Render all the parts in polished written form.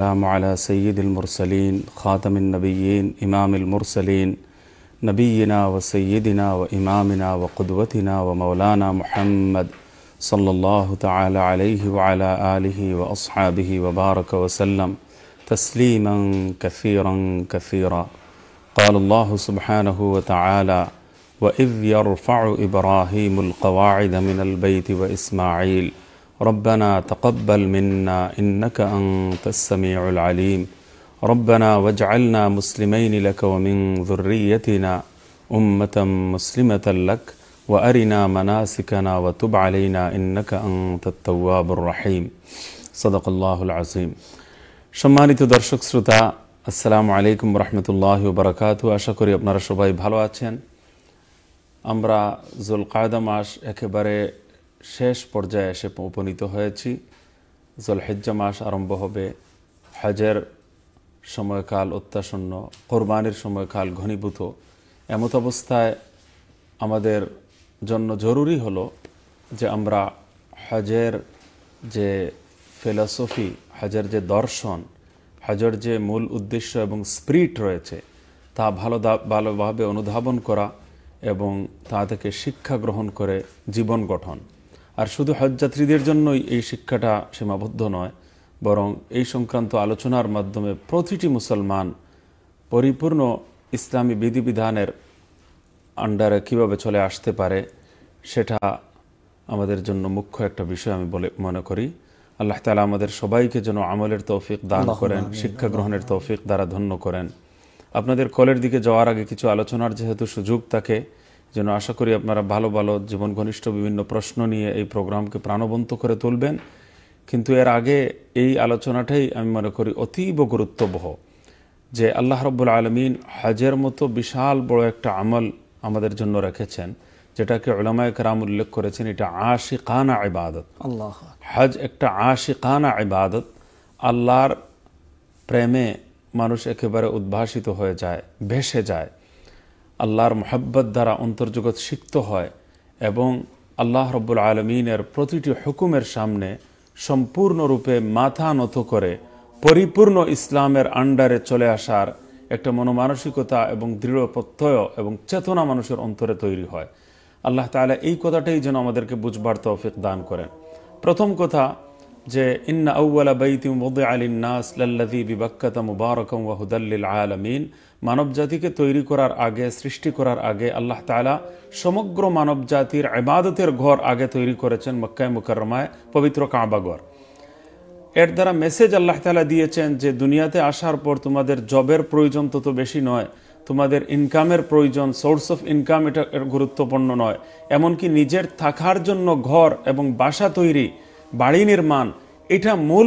السلام على سيد المرسلين خاتم النبيين إمام المرسلين نبينا وسيدنا وإمامنا وقدوتنا ومولانا محمد صلى الله تعالى عليه وعلى آله وأصحابه وبارك وسلم تسليما كثيرا كثيرا قال الله سبحانه وتعالى وإذ يرفع إبراهيم القواعد من البيت وإسماعيل ربنا تقبل منا إنك أنت السميع العليم ربنا واجعلنا مسلمين لك ومن ذريتنا أمة مسلمة لك وأرنا مناسكنا وتب علينا إنك أنت التواب الرحيم صدق الله العظيم সম্মানিত দর্শক শ্রোতা আসসালামু আলাইকুম রহমতুল্লাহ বারাকাতু। আশা করি আপনারা সবাই ভালো আছেন। আমরা জুলকায়দা মাস একেবারে শেষ পর্যায়ে এসে উপনীত হয়েছি। জুলহিজ্জা মাস আরম্ভ হবে, হজের সময়কাল অত্যাসন্ন, কোরবানির সময়কাল ঘনীভূত। এমত অবস্থায় আমাদের জন্য জরুরি হলো যে আমরা হজের যে ফিলসফি, হজের যে দর্শন, হজের যে মূল উদ্দেশ্য এবং স্পিরিট রয়েছে তা ভালোভাবে অনুধাবন করা এবং তা থেকে শিক্ষা গ্রহণ করে জীবন গঠন। আর শুধু হজযাত্রীদের জন্যই এই শিক্ষাটা সীমাবদ্ধ নয়, বরং এই সংক্রান্ত আলোচনার মাধ্যমে প্রতিটি মুসলমান পরিপূর্ণ ইসলামী বিধিবিধানের আন্ডারে কীভাবে চলে আসতে পারে সেটা আমাদের জন্য মুখ্য একটা বিষয় আমি মনে করি। আল্লাহ তাআলা আমাদের সবাইকে যেন আমলের তৌফিক দান করেন, শিক্ষা গ্রহণের তৌফিক দ্বারা ধন্য করেন। আপনাদের কলের দিকে যাওয়ার আগে কিছু আলোচনার যেহেতু সুযোগ থাকে, যেন আশা করি আপনারা ভালো ভালো জীবন ঘনিষ্ঠ বিভিন্ন প্রশ্ন নিয়ে এই প্রোগ্রামকে প্রাণবন্ত করে তুলবেন। কিন্তু এর আগে এই আলোচনাটাই আমি মনে করি অতীব গুরুত্ববহ, যে আল্লাহ রাব্বুল আলামিন হজের মতো বিশাল বড় একটা আমল আমাদের জন্য রেখেছেন, যেটাকে উলামায়ে কেরাম উল্লেখ করেছেন এটা আশিকানা ইবাদত। আল্লাহ হজ একটা আশিকানা ইবাদত। আল্লাহর প্রেমে মানুষ একেবারে উদ্ভাসিত হয়ে যায়, ভেসে যায়, আল্লাহর মহব্বত দ্বারা অন্তর্জগৎ সিক্ত হয় এবং আল্লাহ রাব্বুল আলামিনের প্রতিটি হুকুমের সামনে সম্পূর্ণরূপে মাথা নত করে পরিপূর্ণ ইসলামের আন্ডারে চলে আসার একটা মনোমানসিকতা এবং দৃঢ় প্রত্যয় এবং চেতনা মানুষের অন্তরে তৈরি হয়। আল্লাহ তাআলা এই কথাটাই যেন আমাদেরকে বুঝবার তৌফিক দান করেন। প্রথম কথা যে ইন্না আউওয়ালা বাইতি মুওদিআ লিন-নাস লাল্লাযী বিবাক্কাতা মুবারাকান ওয়া হুদাল লিল আলামিন। মানবজাতিকে তৈরি করার আগে, সৃষ্টি করার আগে আল্লাহ তাআলা সমগ্র মানবজাতির ইবাদতের ঘর আগে তৈরি করেছেন মক্কায়ে মুকাররমায়, পবিত্র কাবাঘর। এর দ্বারা মেসেজ আল্লাহ তাআলা দিয়েছেন যে দুনিয়াতে আসার পর তোমাদের জবের প্রয়োজন তত বেশি নয়, তোমাদের ইনকামের প্রয়োজন, সোর্স অফ ইনকাম এটা গুরুত্বপূর্ণ নয়, এমনকি নিজের থাকার জন্য ঘর এবং বাসা তৈরি, বাড়ি নির্মাণ এটা মূল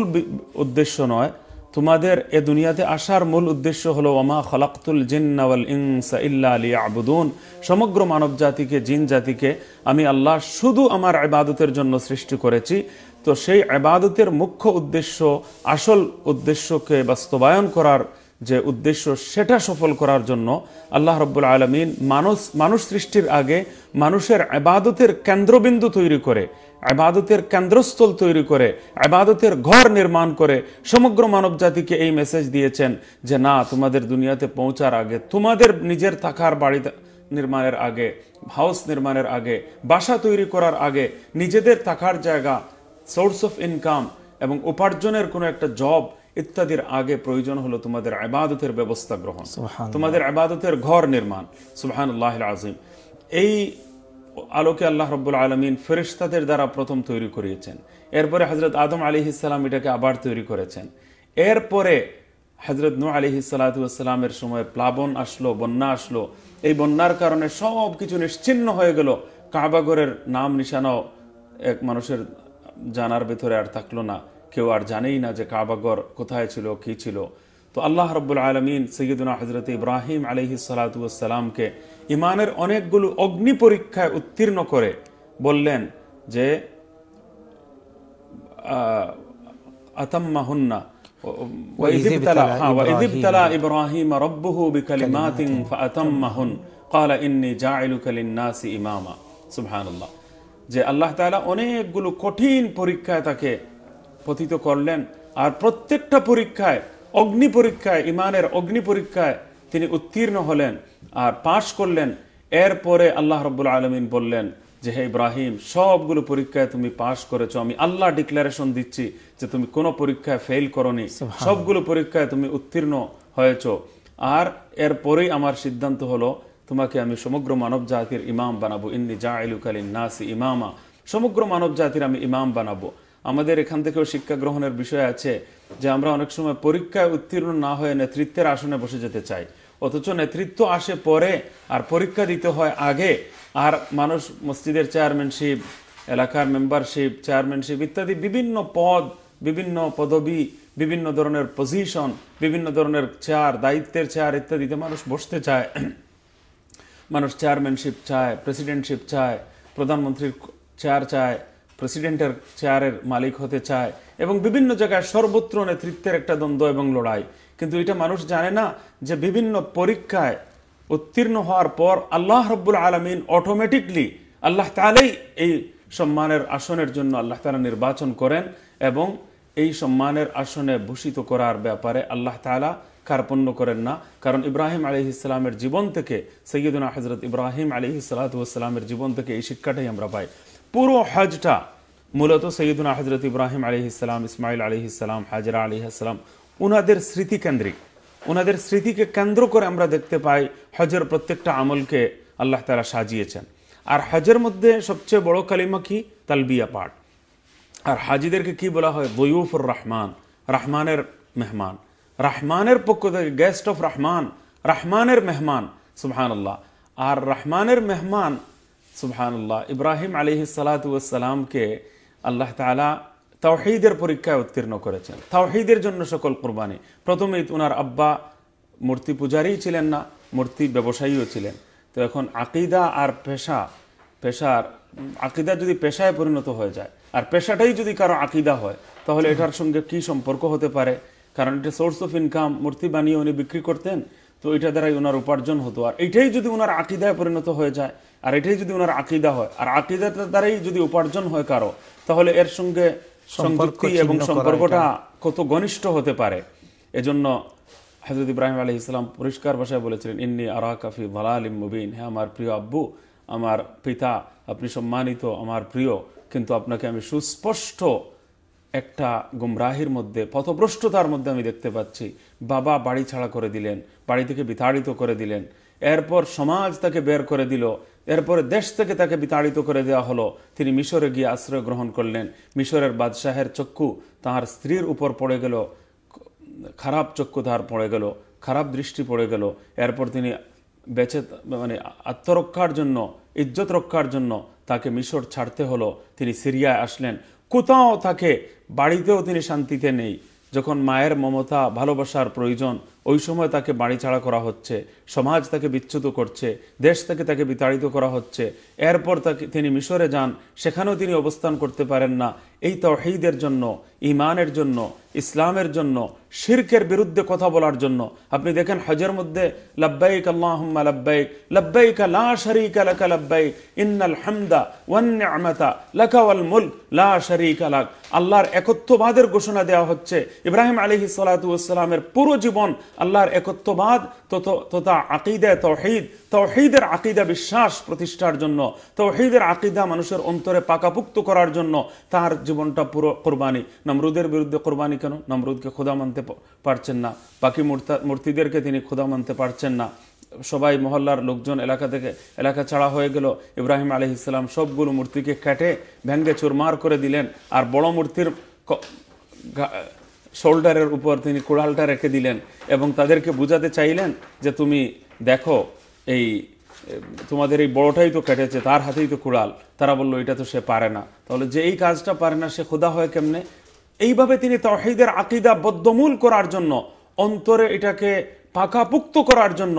উদ্দেশ্য নয়। তোমাদের এ দুনিয়াতে আসার মূল উদ্দেশ্য হলো ওমা খলাকতুল জিন্না ওয়াল ইনসা ইল্লা লিয়াবুদুন। সমগ্র মানব জাতিকে, জিন জাতিকে আমি আল্লাহ শুধু আমার ইবাদতের জন্য সৃষ্টি করেছি। তো সেই ইবাদতের মুখ্য উদ্দেশ্য, আসল উদ্দেশ্যকে বাস্তবায়ন করার যে উদ্দেশ্য সেটা সফল করার জন্য আল্লাহ রাব্বুল আলামিন মানুষ সৃষ্টির আগে মানুষের ইবাদতের কেন্দ্রবিন্দু তৈরি করে, ইবাদতের কেন্দ্রস্থল তৈরি করে, ইবাদতের ঘর নির্মাণ করে সমগ্র মানব জাতিকে এই মেসেজ দিয়েছেন যে না, তোমাদের দুনিয়াতে পৌঁছার আগে, তোমাদের নিজের থাকার বাড়ি নির্মাণের আগে, হাউস নির্মাণের আগে, বাসা তৈরি করার আগে নিজেদের থাকার জায়গা, সোর্স অফ ইনকাম এবং উপার্জনের কোনো একটা জব ইত্যাদির আগে প্রয়োজন হলো তোমাদের ইবাদতের ব্যবস্থা গ্রহণ, তোমাদের ইবাদতের ঘর নির্মাণ। সুবহানাল্লাহিল আযীম। এই আলোকে আল্লাহ রাব্বুল আলামিন ফেরেশতাদের দ্বারা প্রথম তৈরি করিয়েছেন, এরপরে হযরত আদম আলাইহিস সালাম এটাকে আবার তৈরি করেছেন, এরপরে হযরত নূহ আলাইহিস সালাতু ওয়াস সালামের সময় প্লাবন আসলো, বন্যা আসলো, এই বন্যার কারণে সব কিছু নিশ্চিন্ন হয়ে গেল, কাবাঘরের নাম নিশানাও এক মানুষের জানার ভিতরে আর থাকলো না, কেউ আর জানেই না যে কাবাঘর কোথায় ছিল, কি ছিল। তো আল্লাহ রাব্বুল আলামিন সাইয়্যিদুনা হযরত ইব্রাহিম আলাইহিস সালাতু ওয়াস সালামকে ইমানের অনেকগুলো অগ্নি পরীক্ষায় উত্তীর্ণ করে বললেন যে আতাম্মাহুন্না ওয়া ইযিবতালা ইব্রাহিম রাব্বুহু বিকালিমাতিন ফাতাম্মাহুন ক্বালা ইন্নী জাইলুকা লিন-নাসি ইমামা। সুবহানাল্লাহ। যে আল্লাহ তাআলা অনেকগুলো কঠিন পরীক্ষায় তাকে পতিত করলেন, আর প্রত্যেকটা পরীক্ষায়, অগ্নি পরীক্ষায়, ইমানের অগ্নি পরীক্ষায় তিনি উত্তীর্ণ হলেন আর পাশ করলেন। এরপরে আল্লাহ রব্বুল আলমিন বললেন যে হে ইব্রাহিম, সবগুলো পরীক্ষায় তুমি পাশ করেছো, আমি আল্লাহ ডিক্লারেশন দিচ্ছি যে তুমি কোনো পরীক্ষায় ফেল করনি, সবগুলো পরীক্ষায় তুমি উত্তীর্ণ হয়েছো। আর এরপরেই আমার সিদ্ধান্ত হলো তোমাকে আমি সমগ্র মানব জাতির ইমাম বানাবো, ইন্নি জাইলুকালিন নাসি ইমামা, সমগ্র মানব জাতির আমি ইমাম বানাবো। আমাদের এখান থেকেও শিক্ষা গ্রহণের বিষয় আছে যে আমরা অনেক সময় পরীক্ষায় উত্তীর্ণ না হয়ে নেতৃত্বের আসনে বসে যেতে চাই, অথচ নেতৃত্ব আসে পরে আর পরীক্ষা দিতে হয় আগে। আর মানুষ মসজিদের চেয়ারম্যানশিপ, এলাকার মেম্বারশিপ, চেয়ারম্যানশিপ ইত্যাদি বিভিন্ন পদ, বিভিন্ন পদবি, বিভিন্ন ধরনের পজিশন, বিভিন্ন ধরনের চেয়ার, দায়িত্বের চেয়ার ইত্যাদিতে মানুষ বসতে চায়। মানুষ চেয়ারম্যানশিপ চায়, প্রেসিডেন্টশিপ চায়, প্রধানমন্ত্রীর চেয়ার চায়, প্রেসিডেন্টের চেয়ারের মালিক হতে চায়, এবং বিভিন্ন জায়গায় সর্বত্র নেতৃত্বের একটা দ্বন্দ্ব এবং লড়াই। কিন্তু এটা মানুষ জানে না যে বিভিন্ন পরীক্ষায় উত্তীর্ণ হওয়ার পর আল্লাহ রব্বুল আলমিন অটোমেটিকলি, আল্লাহ তাআলাই এই সম্মানের আসনের জন্য আল্লাহ তাআলা নির্বাচন করেন, এবং এই সম্মানের আসনে ভূষিত করার ব্যাপারে আল্লাহ তাআলা কার্পণ্য করেন না। কারণ ইব্রাহিম আলাইহিস সালামের জীবন থেকে, সাইয়্যিদুনা হযরত ইব্রাহিম আলাইহিস সালাতু ওয়াস সালামের জীবন থেকে এই শিক্ষাটাই আমরা পাই। পুরো হজটা মূলত সাইয়্যিদুনা হযরত ইব্রাহিম আলাইহিস সালাম, ইসমাইল আলাইহিস সালাম, হাজরা আলাইহিস সালাম, ওনাদের স্মৃতিকেন্দ্রিক, ওনাদের স্মৃতিকে কেন্দ্র করে আমরা দেখতে পাই হজের প্রত্যেকটা আমলকে আল্লাহ তাআলা সাজিয়েছেন। আর হজের মধ্যে সবচেয়ে বড় কালিমা কি? তালবিয়া পাঠ। আর হাজিদেরকে কি বলা হয়? দয়ুফুর রহমান, রহমানের মেহমান, রহমানের পক্ষ থেকে গেস্ট অফ রহমান, রহমানের মেহমান, সুবহানাল্লাহ। আর রহমানের মেহমান, সুবহানাল্লাহ, ইব্রাহিম আলাইহিস সালাতু ওয়াস সালামকে আল্লাহ তাআলা তাওহীদের পরীক্ষায় উত্তীর্ণ করেছেন। তাওহীদের জন্য সকল কুরবানি। প্রথমেই ওনার আব্বা মূর্তি পূজারী ছিলেন না, মূর্তি ব্যবসায়ীও ছিলেন। তো এখন আকিদা আর পেশার আকিদা যদি পেশায় পরিণত হয়ে যায়, আর পেশাটাই যদি কারো আকিদা হয়, তাহলে এটার সঙ্গে কি সম্পর্ক হতে পারে? কারণ এটা সোর্স অফ ইনকাম, মূর্তি বানিয়ে উনি বিক্রি করতেন, তো এটা দ্বারাই ওনার উপার্জন হতো। আর এটাই যদি ওনার আকিদায় পরিণত হয়ে যায়, আর এটাই যদি ওনার আকিদা হয়, আর আকিদাটা দ্বারাই যদি উপার্জন হয় কারো, তাহলে এর সঙ্গে সংযুক্তি এবং সম্পর্কটা কত ঘনিষ্ঠ হতে পারে। এজন্য হযরত ইব্রাহিম আলাইহিস সালাম পরিষ্কার ভাষায় বলেছিলেন, ইন্নী আরাকা ফি যালালিম মুবিন, হ্যাঁ আমার প্রিয় আব্বু, আমার পিতা, আপনি সম্মানিত, আমার প্রিয়, কিন্তু আপনাকে আমি সুস্পষ্ট একটা গুমরাহির মধ্যে, পথভ্রষ্টতার মধ্যে আমি দেখতে পাচ্ছি। বাবা বাড়ি ছাড়া করে দিলেন, বাড়ি থেকে বিতাড়িত করে দিলেন, এরপর সমাজ তাকে বের করে দিল, এরপরে দেশ থেকে তাকে বিতাড়িত করে দেওয়া হলো। তিনি মিশরে গিয়ে আশ্রয় গ্রহণ করলেন। মিশরের বাদশাহের চক্ষু তাঁর স্ত্রীর উপর পড়ে গেল, খারাপ চক্ষু তার পড়ে গেল, খারাপ দৃষ্টি পড়ে গেল। এরপর তিনি বেঁচে আত্মরক্ষার জন্য, ইজ্জত রক্ষার জন্য তাকে মিশর ছাড়তে হলো। তিনি সিরিয়ায় আসলেন, কোথাও তাকে, বাড়িতেও তিনি শান্তিতে নেই। যখন মায়ের মমতা, ভালোবাসার প্রয়োজন, ওই সময় তাকে বাড়ি ছাড়া করা হচ্ছে, সমাজ তাকে বিচ্যুত করছে, দেশ থেকে তাকে বিতাড়িত করা হচ্ছে। এরপর তিনি মিশরে যান, সেখানেও তিনি অবস্থান করতে পারেন না। এই তাওহীদের জন্য, ইমানের জন্য, ইসলামের জন্য, শিরকের বিরুদ্ধে কথা বলার জন্য আপনি দেখেন হজের মধ্যে লাব্বাইক আল্লাহুম্মা লাব্বাইক, লাব্বাইক লা শারীকা লাক লাব্বাইক, ইন্নাল হামদা ওয়ান নি'মাতা লাকা ওয়াল মুলক লা শারীকা লাক। আল্লাহর একত্ববাদের ঘোষণা দেওয়া হচ্ছে। ইব্রাহিম আলাইহিস সালাতু ওয়াস সালামের পুরো জীবন আল্লাহর একত্ববাদ তথা আকীদায়ে তাওহীদ, তাওহীদের আকীদা বিশ্বাস প্রতিষ্ঠার জন্য, তাওহীদের আকীদা মানুষের অন্তরে পাকাপুক্ত করার জন্য তার জীবনটা পুরো কুরবানি। নমরুদের বিরুদ্ধে কুরবানি কেন? নমরুদকে খোদা মানতে পারছেন না, বাকি মূর্তিদেরকে তিনি খোদা মানতে পারছেন না। সবাই মহল্লার লোকজন এলাকা ছাড়া হয়ে গেল। ইব্রাহিম আলাইহিস সালাম সবগুলো মূর্তিকে কেটে ভেঙে চুরমার করে দিলেন, আর বড় মূর্তির শোল্ডারের উপর তিনি কুড়ালটা রেখে দিলেন এবং তাদেরকে বুঝাতে চাইলেন যে তুমি দেখো, এই তোমাদের এই বড়টাই তো কেটেছে, তার হাতেই তো কুড়াল। তারা বলল, এটা তো সে পারে না। তাহলে যে এই কাজটা পারে না, সে খোদা হয় কেমনে? এইভাবে তিনি তাওহীদের আকীদা বদ্ধমূল করার জন্য, অন্তরে এটাকে পাকাপুক্ত করার জন্য,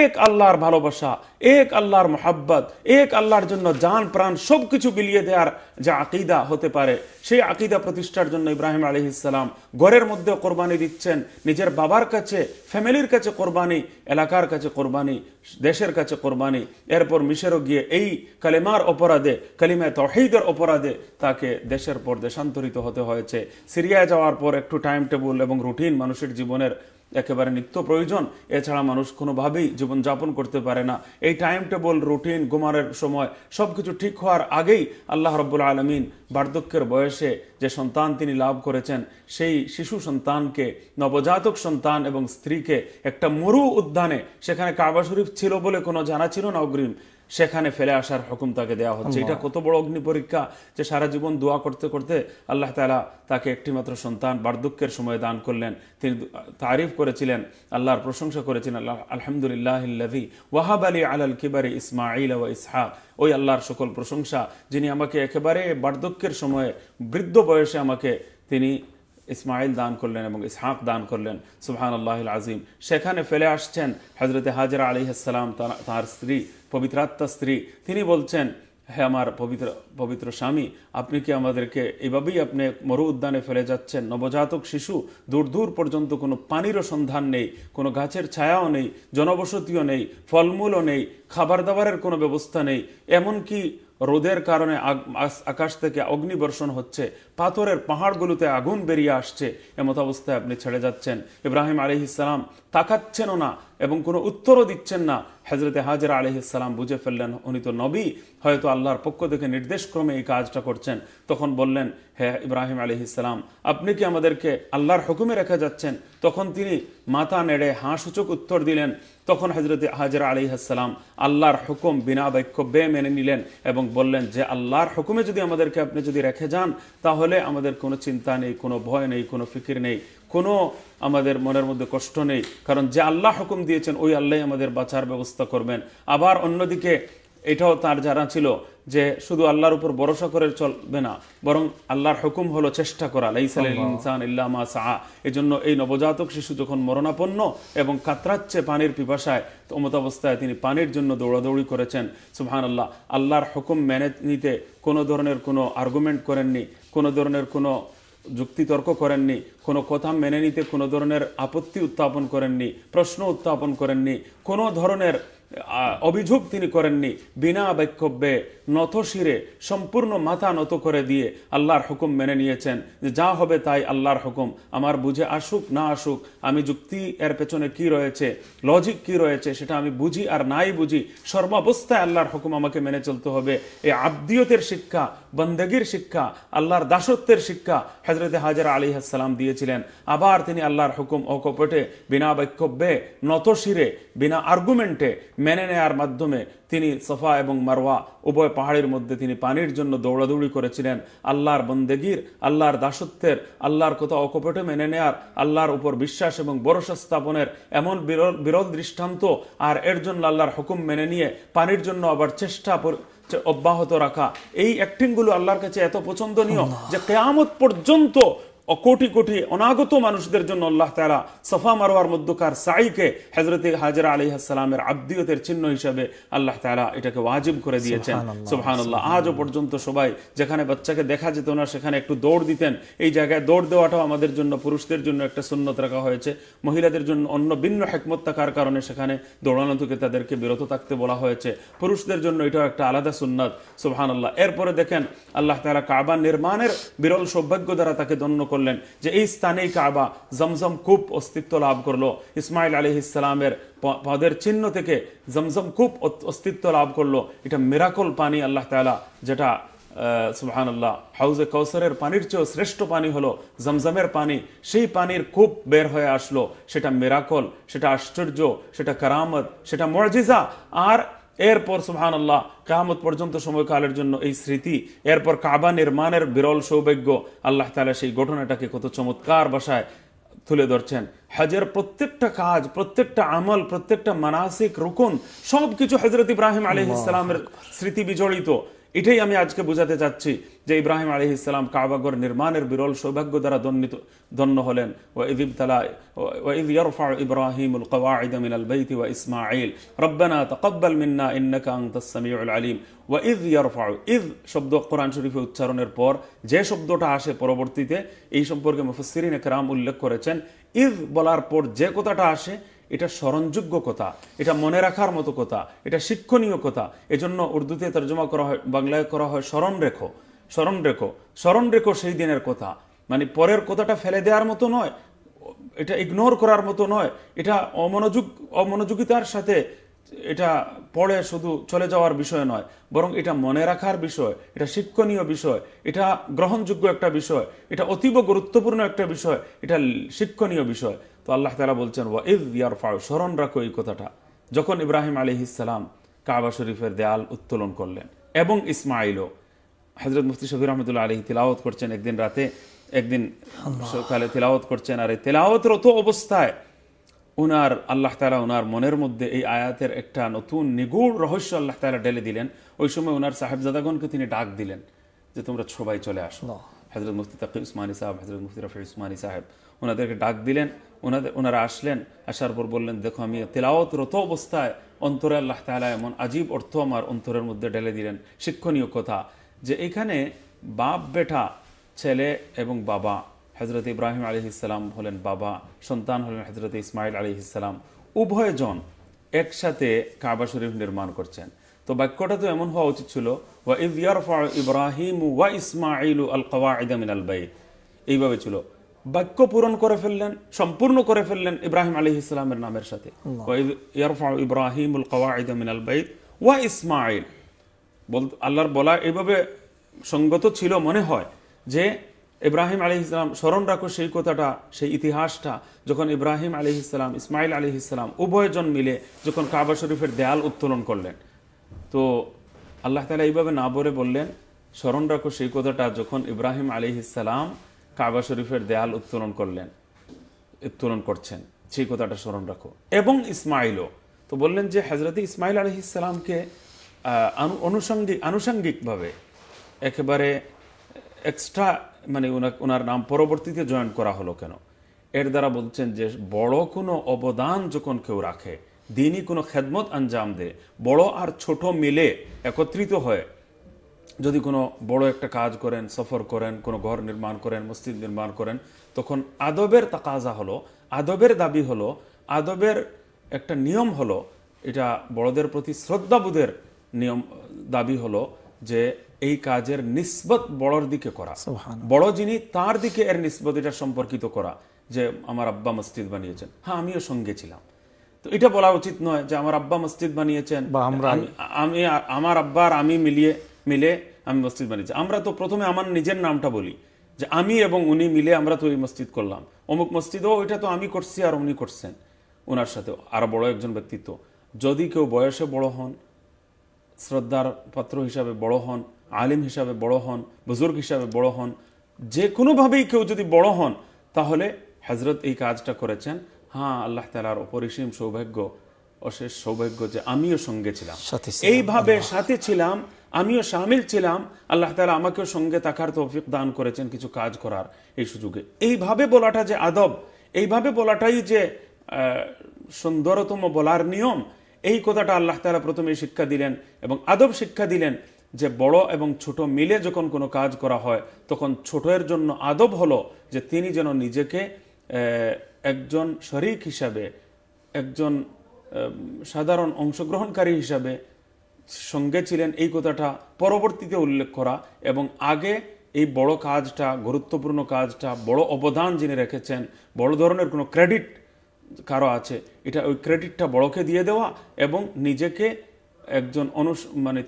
এক আল্লাহর ভালোবাসা, এক আল্লাহর মুহাব্বত, এক আল্লাহর জন্য জান প্রাণ সবকিছু বিলিয়ে দেওয়ার যে আকিদা হতে পারে, সেই আকিদা প্রতিষ্ঠার জন্য ইব্রাহিম আলাইহিস সালাম ঘরের মধ্যে কোরবানি দিচ্ছেন, নিজের বাবার কাছে, ফ্যামিলির কাছে কোরবানি, এলাকার কাছে কোরবানি, দেশের কাছে কোরবানি। এরপর মিশরও গিয়ে এই কালেমার অপরাধে, কালিমা তাওহীদের অপরাধে তাকে দেশের পর দেশান্তরিত হতে হয়েছে। সিরিয়ায় যাওয়ার পর একটু টাইম টেবিল এবং রুটিন মানুষের জীবনের একেবারে নিত্য প্রয়োজন, এছাড়া মানুষ কোনোভাবেই জীবনযাপন করতে পারে না। এই টাইম টেবল, রুটিন, ঘুমানোর সময় সব কিছু ঠিক হওয়ার আগেই আল্লাহ রব্বুল আলমিন বার্ধক্যের বয়সে যে সন্তান তিনি লাভ করেছেন, সেই শিশু সন্তানকে, নবজাতক সন্তান এবং স্ত্রীকে একটা মরু উদ্যানে, সেখানে কাবা শরীফ ছিল বলে কোনো জানা ছিল না অগ্রিম, সেখানে ফেলে আসার হুকুম তাকে দেওয়া হচ্ছে। এটা কত বড় অগ্নি পরীক্ষা যে সারা জীবন দোয়া করতে করতে আল্লাহ তাআলা তাকে একটিমাত্র সন্তান বার্ধক্যের সময় দান করলেন। তিনি তারিফ করেছিলেন, আল্লাহর প্রশংসা করেছিলেন, আল্লাহ আলহামদুলিল্লাহিল্লাযী ওয়াহাবা লি আলাল কিবারি ইসমাঈল ওয়া ইসহাক। ওই আল্লাহর সকল প্রশংসা যিনি আমাকে একেবারে বার্ধক্যের সময়ে, বৃদ্ধ বয়সে আমাকে তিনি ইসমাইল দান করলেন এবং ইসহাক দান করলেন। সুবহানাল্লাহিল আযীম। সেখানে ফেলে আসছেন হযরতে হাজার আলাইহিস সালাম, তার স্ত্রী, পবিত্রাত্মা স্ত্রী। তিনি বলছেন, হে আমার পবিত্র স্বামী, আপনি কি আমাদেরকে এভাবেই আপনি মরু উদ্যানে ফেলে যাচ্ছেন? নবজাতক শিশু, দূর দূর পর্যন্ত কোনো পানিরও সন্ধান নেই, কোনো গাছের ছায়াও নেই, জনবসতিও নেই, ফলমূলও নেই, খাবার দাবারের কোনো ব্যবস্থা নেই, এমনকি রোদের কারণে আকাশ থেকে অগ্নিবর্ষণ হচ্ছে, পাথরের পাহাড়গুলোতে আগুন বেরিয়ে আসছে, এমত অবস্থায় আপনি ছেড়ে যাচ্ছেন। ইব্রাহিম আলাইহিস সালাম তাকাচ্ছেনও না এবং কোনো উত্তরও দিচ্ছেন না। হযরতে হাজার আলাইহিস সালাম বুঝে ফেললেন উনি তো নবী, হয়তো আল্লাহর পক্ষ থেকে নির্দেশক্রমে এই কাজটা করছেন। তখন বললেন, হে ইব্রাহিম আলাইহিস সালাম, আপনি কি আমাদেরকে আল্লাহর হুকুমে রেখে যাচ্ছেন? তখন তিনি মাথা নেড়ে হাঁ সূচক উত্তর দিলেন। তখন হযরতে হাজার আলাইহিস সালাম আল্লাহর হুকুম বিনা বাক্যব্যে মেনে নিলেন এবং বললেন যে আল্লাহর হুকুমে যদি আমাদেরকে আপনি যদি রেখে যান, তাহলে আমাদের কোনো চিন্তা নেই, কোনো ভয় নেই, কোনো ফিকির নেই, কোনো আমাদের মনের মধ্যে কষ্ট নেই, কারণ যে আল্লাহ হুকুম দিয়েছেন ওই আল্লাহ আমাদের বাঁচার ব্যবস্থা করবেন। আবার অন্যদিকে এটাও তার জানা ছিল যে শুধু আল্লাহর উপর ভরসা করে চলবে না, বরং আল্লাহর হুকুম হলো চেষ্টা করা, লাইসা লিল ইনসানি ইল্লা মা সাআ। এজন্য এই নবজাতক শিশু যখন মরণাপন্ন এবং কাতরাচ্ছে পানির পিপাসায়, অমত অবস্থায় তিনি পানির জন্য দৌড়াদৌড়ি করেছেন। সুবহানাল্লাহ, আল্লাহর হুকুম মেনে নিতে কোনো ধরনের কোনো আর্গুমেন্ট করেননি, কোনো ধরনের কোনো যুক্তিতর্ক করেননি, কোনো কথা মেনে নিতে কোনো ধরনের আপত্তি উত্থাপন করেননি, প্রশ্ন উত্থাপন করেননি, কোনো ধরনের অভিযোগ তিনি করেননি। বিনা বাক্যব্যে নত শিরে সম্পূর্ণ মাথা নত করে দিয়ে আল্লাহর হুকুম মেনে নিয়েছেন যে যা হবে তাই আল্লাহর হুকুম, আমার বুঝে আসুক না আসুক, আমি যুক্তি এর পেছনে কি রয়েছে, লজিক কি রয়েছে সেটা আমি বুঝি আর নাই বুঝি, সর্বাবস্থায় আল্লাহর হুকুম আমাকে মেনে চলতে হবে। এই আব্দিয়তের শিক্ষা, বন্দেগীর শিক্ষা, আল্লাহর দাসত্বের শিক্ষা হযরতে হাজার আলাইহিস সালাম দিয়েছিলেন। আবার তিনি আল্লাহর হুকুম অকপটে, বিনা বাক্যব্যে, নত শিরে, বিনা আর্গুমেন্টে মেনে নেওয়ার মাধ্যমে তিনি সাফা এবং মারওয়া উভয় পাহাড়ের মধ্যে তিনি পানির জন্য দৌড়াদৌড়ি করেছিলেন। আল্লাহর বন্দেগীর, আল্লাহর দাসত্বের, আল্লাহর কথা অকপটে মেনে নেয়ার, আল্লাহর উপর বিশ্বাস এবং ভরসা স্থাপনের এমন বিরল দৃষ্টান্ত। আর এর জন্য আল্লাহর হুকুম মেনে নিয়ে পানির জন্য আবার চেষ্টা অব্যাহত রাখা, এই অ্যাক্টিংগুলো আল্লাহর কাছে এত পছন্দনীয় যে কিয়ামত পর্যন্ত কোটি কোটি অনাগত মানুষদের জন্য আল্লাহ তাআলা সাফা মারওয়ার মধ্যকার সাইকে হযরতে হাজরা আলাইহিস সালামের আব্দিয়তের চিহ্ন হিসাবে আল্লাহ তাআলা এটাকে ওয়াজিব করে দিয়েছেন। সুবহানাল্লাহ। আজও পর্যন্ত সবাই যেখানে বাচ্চাকে দেখা যেত না সেখানে একটু দৌড় দিতেন, এই জায়গায় দৌড় দেওয়াটাও আমাদের জন্য, পুরুষদের জন্য একটা সুন্নত রাখা হয়েছে, মহিলাদের জন্য অন্য ভিন্ন হিকমত থাকার কারণে সেখানে দৌড়ানো থেকে তাদেরকে বিরত থাকতে বলা হয়েছে, পুরুষদের জন্য এটাও একটা আলাদা সুন্নত। সুবহানাল্লাহ। এরপরে দেখেন আল্লাহ তাআলা কাবা নির্মাণের বিরল সৌভাগ্য দ্বারা তাকে ধন্য করলেন যে এই স্থানেই কাবা, জমজম কূপ অস্তিত্ব লাভ করলো। ইসমাইল আলাইহিস সালামের পাদের চিহ্ন থেকে জমজম কূপ অস্তিত্ব লাভ করলো। এটা মিরাকল পানি আল্লাহ তাআলা, যেটা সুবহানাল্লাহ হাউজে কাউসারের পানির চেয়েও শ্রেষ্ঠ পানি হলো জমজমের পানি, সেই পানির কূপ বের হয়ে আসলো। সেটা মিরাকল, সেটা আশ্চর্য, সেটা কারামত, সেটা মুজিজা। আর এরপর সুবহানাল্লাহ কিয়ামত পর্যন্ত সময়কালের জন্য এই স্মৃতি, এরপর কাবা নির্মাণের বিরল সৌভাগ্য আল্লাহ তাআলা সেই ঘটনাটাকে কত চমৎকার ভাষায় তুলে ধরছেন। হজের প্রত্যেকটা কাজ, প্রত্যেকটা আমল, প্রত্যেকটা মানাসিক রুকুন সবকিছু হযরত ইব্রাহিম আলাইহিস সালামের স্মৃতি বিজড়িত। এটাই আমি আজকে বোঝাতে চাচ্ছি যে ইব্রাহিম আলাইহিস সালাম কাবাঘর নির্মাণের বিরল সৌভাগ্য দ্বারা ধন্য হলেন। ওয়াইদ ইয়ারফা ইব্রাহিমুল কওয়াইদ মিনাল বাইতি ওয়া ইসমাঈল রব্বানা তাকাব্বাল মিন্না ইন্নাকা আনতাস সামিউল আলিম। ওয়াইদ ইয়ারফা, ইদ শব্দ কোরআন শরীফে উচ্চারণের পর যে শব্দটা আসে পরবর্তীতে, এই সম্পর্কে মুফাসসিরিন কেরাম উল্লেখ করেছেন, ইদ বলার পর যে কথাটা আসে এটা স্মরণযোগ্য কথা, এটা মনে রাখার মতো কথা, এটা শিক্ষণীয় কথা। এজন্য উর্দুতে তর্জমা করা হয়, বাংলায় করা হয় স্মরণ রেখো, স্মরণ রেখো, স্মরণ রেখো সেই দিনের কথা। মানে পরের কথাটা ফেলে দেওয়ার মতো নয়, এটা ইগনোর করার মতো নয়, এটা অমনোযোগিতার সাথে এটা পড়ে শুধু চলে যাওয়ার বিষয় নয়, বরং এটা মনে রাখার বিষয়, এটা শিক্ষণীয় বিষয়, এটা গ্রহণযোগ্য একটা বিষয়, এটা অতীব গুরুত্বপূর্ণ একটা বিষয়, এটা শিক্ষণীয় বিষয়। তো আল্লাহ তাআলা বলছেন ওয়াইদ ইয়ারফা, স্মরণ রাখো এই কথাটা। যখন ইব্রাহিম আলাইহিস সালাম কাবা শরীফের দেয়াল উত্তোলন করলেন এবং ইসমাঈলও, হযরত মুফতি শফি রাহমাতুল্লাহ আলাইহি তেলাওয়াত করছেন একদিন রাতে, একদিন সকালে তেলাওয়াত করছেন, আর এই তেলাওয়াতরত অবস্থায় উনার আল্লাহ তাআলা উনার মনের মধ্যে এই আয়াতের একটা নতুন নিগূঢ় রহস্য আল্লাহ তাআলা ঢেলে দিলেন। ওই সময় উনার সাহেবজাদাগণকে তিনি ডাক দিলেন যে তোমরা সবাই চলে আসো। হযরত মুফতি তাকি উসমানি সাহেব, হযরত মুফতি রাফি উসমানি সাহেব, ওনাদেরকে ডাক দিলেন। ওনারা আসলেন, আসার পর বললেন দেখো আমি তেলাওয়াতরত অবস্থায় অন্তরে আল্লাহ তাআলা এমন আজীব অর্থ আমার অন্তরের মধ্যে ঢেলে দিলেন, শিক্ষণীয় কথা, যে এখানে বাপ বেটা, ছেলে এবং বাবা, হযরত ইব্রাহিম আলাইহিস সালাম হলেন বাবা, সন্তান হলেন হযরত ইসমাইল আলাইহিস সালাম, উভয়জন একসাথে কাবা শরীফ নির্মাণ করছেন। তো বাক্যটা তো এমন হওয়া উচিত ছিল ওয়া ইয ইয়ারফা ইব্রাহিম ওয়া ইসমাঈল আল কওয়াইদ মিনাল বাইত, এইভাবে ছিল। বাক্য পূরণ করে ফেললেন, সম্পূর্ণ করে ফেললেন ইব্রাহিম আলাইহিস সালামের নামের সাথে ওয়া ইয ইয়ারফা ইব্রাহিমুল কওয়াইদ মিনাল বাইত ওয়া ইসমাঈল। আল্লাহর বলা এইভাবে সঙ্গত ছিল মনে হয় যে ইব্রাহিম আলাইহিস সালাম স্মরণ রাখো সেই কথাটা, সেই ইতিহাসটা, যখন ইব্রাহিম আলাইহিস সালাম, ইসমাইল আলাইহিস সালাম উভয়জন মিলে যখন কাবা শরীফের দেয়াল উত্তোলন করলেন। তো আল্লাহ তাআলা এইভাবে না বলে বললেন স্মরণ রাখো সেই কথাটা যখন ইব্রাহিম আলাইহিস সালাম কাবা শরীফের দেয়াল উত্তোলন করলেন, উত্তোলন করছেন, সেই কথাটা স্মরণ রাখো। এবং ইসমাইলও তো বললেন যে হযরত ইসমাইল আলাইহিস সালামকে আনুষঙ্গিকভাবে একেবারে এক্সট্রা, মানে ওনার নাম পরবর্তীতে জয়েন করা হলো কেন? এর দ্বারা বলছেন যে বড় কোনো অবদান যখন কেউ রাখে, দিনই কোনো খেদমত আঞ্জাম দেয়, বড় আর ছোট মিলে একত্রিত হয়ে যদি কোনো বড় একটা কাজ করেন, সফর করেন, কোনো ঘর নির্মাণ করেন, মসজিদ নির্মাণ করেন, তখন আদবের তাকাজা হলো, আদবের দাবি হলো, আদবের একটা নিয়ম হলো, এটা বড়দের প্রতি শ্রদ্ধাবোধের নিয়ম দাবি হলো যে এই কাজের নিসবত বড়র দিকে করা, বড় যিনি তার দিকে এর নিসবত এটা সম্পর্কিত করা, যে আমার আব্বা মসজিদ বানিয়েছেন, হ্যাঁ আমিও সঙ্গে ছিলাম। তো এটা বলা উচিত নয় যে আমার আব্বা মসজিদ বানিয়েছেন, আমার আব্বা আর আমি মিলে আমি মসজিদ বানিয়েছি। আমরা তো প্রথমে আমার নিজের নামটা বলি যে আমি এবং উনি মিলে আমরা তো এই মসজিদ করলাম, অমুক মসজিদও ওইটা তো আমি করছি আর উনি করছেন, ওনার সাথে আরো বড় একজন ব্যক্তিত্ব। যদি কেউ বয়সে বড় হন, শ্রদ্ধার পাত্র হিসাবে বড় হন, আলিম হিসাবে বড় হন, বুজুর্গ হিসাবে বড় হন, যে কোনোভাবেই কেউ যদি বড় হন, তাহলে হযরত এই কাজটা করেছেন, হ্যাঁ আল্লাহ তাআলার অপরিসীম সৌভাগ্য, অশেষ সৌভাগ্য যে আমিও সঙ্গে ছিলাম, এইভাবে সাথে ছিলাম, আমিও শামিল ছিলাম, আল্লাহ তাআলা আমাকেও সঙ্গে থাকার তৌফিক দান করেছেন কিছু কাজ করার এই সুযোগে। এইভাবে বলাটা যে আদব, এইভাবে বলাটাই যে সুন্দরতম বলার নিয়ম, এই কথাটা আল্লাহ তাআলা প্রথমে শিক্ষা দিলেন এবং আদব শিক্ষা দিলেন যে বড় এবং ছোট মিলে যখন কোনো কাজ করা হয়, তখন ছোটের জন্য আদব হলো যে তিনি যেন নিজেকে একজন শরীক হিসাবে, একজন সাধারণ অংশগ্রহণকারী হিসাবে সঙ্গে ছিলেন এই কথাটা পরবর্তীতে উল্লেখ করা, এবং আগে এই বড় কাজটা, গুরুত্বপূর্ণ কাজটা, বড় অবদান যিনি রেখেছেন, বড় ধরনের কোনো ক্রেডিট কারো আছে, এটা ওই ক্রেডিটটা বড়কে দিয়ে দেওয়া এবং নিজেকে একজন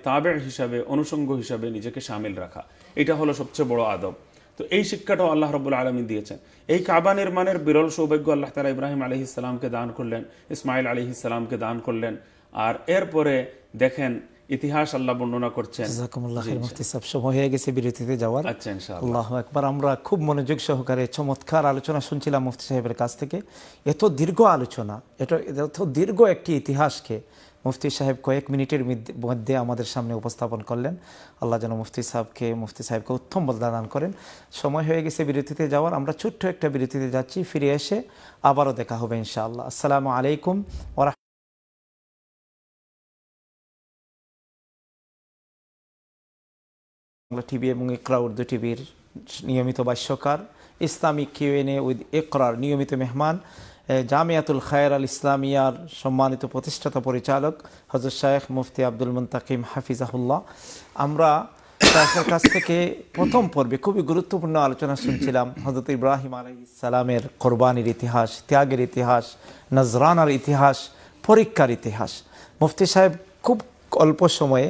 তাবে হিসাবে, অনুষঙ্গ হিসাবে নিজেকে সামিল রাখা, এটা হলো সবচেয়ে বড় আদব। তো এই শিক্ষাটাও আল্লাহ রাব্বুল আলামিন দিয়েছেন। এই কাবা নির্মাণের বিরল সৌভাগ্য আল্লাহ তাআলা ইব্রাহিম আলাইহিস সালামকে দান করলেন, ইসমাইল আলাইহিস সালামকে দান করলেন, আর এরপরে দেখেন ইতিহাস আল্লাহ বর্ণনা করছেন। সময় হয়ে গেছে বিরতিতে যাওয়ার। আচ্ছা, আল্লাহ একবার। আমরা খুব মনোযোগ সহকারে চমৎকার আলোচনা শুনছিলাম মুফতি সাহেবের কাছ থেকে। এত দীর্ঘ আলোচনা, এত দীর্ঘ একটি ইতিহাসকে মুফতি সাহেব কয়েক মিনিটের মধ্যে আমাদের সামনে উপস্থাপন করলেন। আল্লাহ যেন মুফতি সাহেবকে উত্তম বদলা দান করেন। সময় হয়ে গেছে বিরতিতে যাওয়ার। আমরা ছোট্ট একটা বিরতিতে যাচ্ছি, ফিরে এসে আবারও দেখা হবে ইনশাআল্লাহ। আসসালামু আলাইকুম ওয়া বাংলা টিভি এবং ইকরা উর্দু টিভির নিয়মিত ভাষ্যকার, ইসলামিক কিউএনএ উইথ ইকরার নিয়মিত মেহমান, জামিয়াতুল খায়ের আল ইসলামিয়ার সম্মানিত প্রতিষ্ঠাতা পরিচালক হজরত শায়েখ মুফতি আব্দুল মুন্তাকিম হাফিজাহুল্লাহ। আমরা তার কাছ থেকে প্রথম পর্বে খুবই গুরুত্বপূর্ণ আলোচনা শুনছিলাম। হজরত ইব্রাহিম আলাইহিস সালামের কোরবানির ইতিহাস, ত্যাগের ইতিহাস, নজরানার ইতিহাস, পরীক্ষার ইতিহাস। মুফতি সাহেব খুব অল্প সময়ে,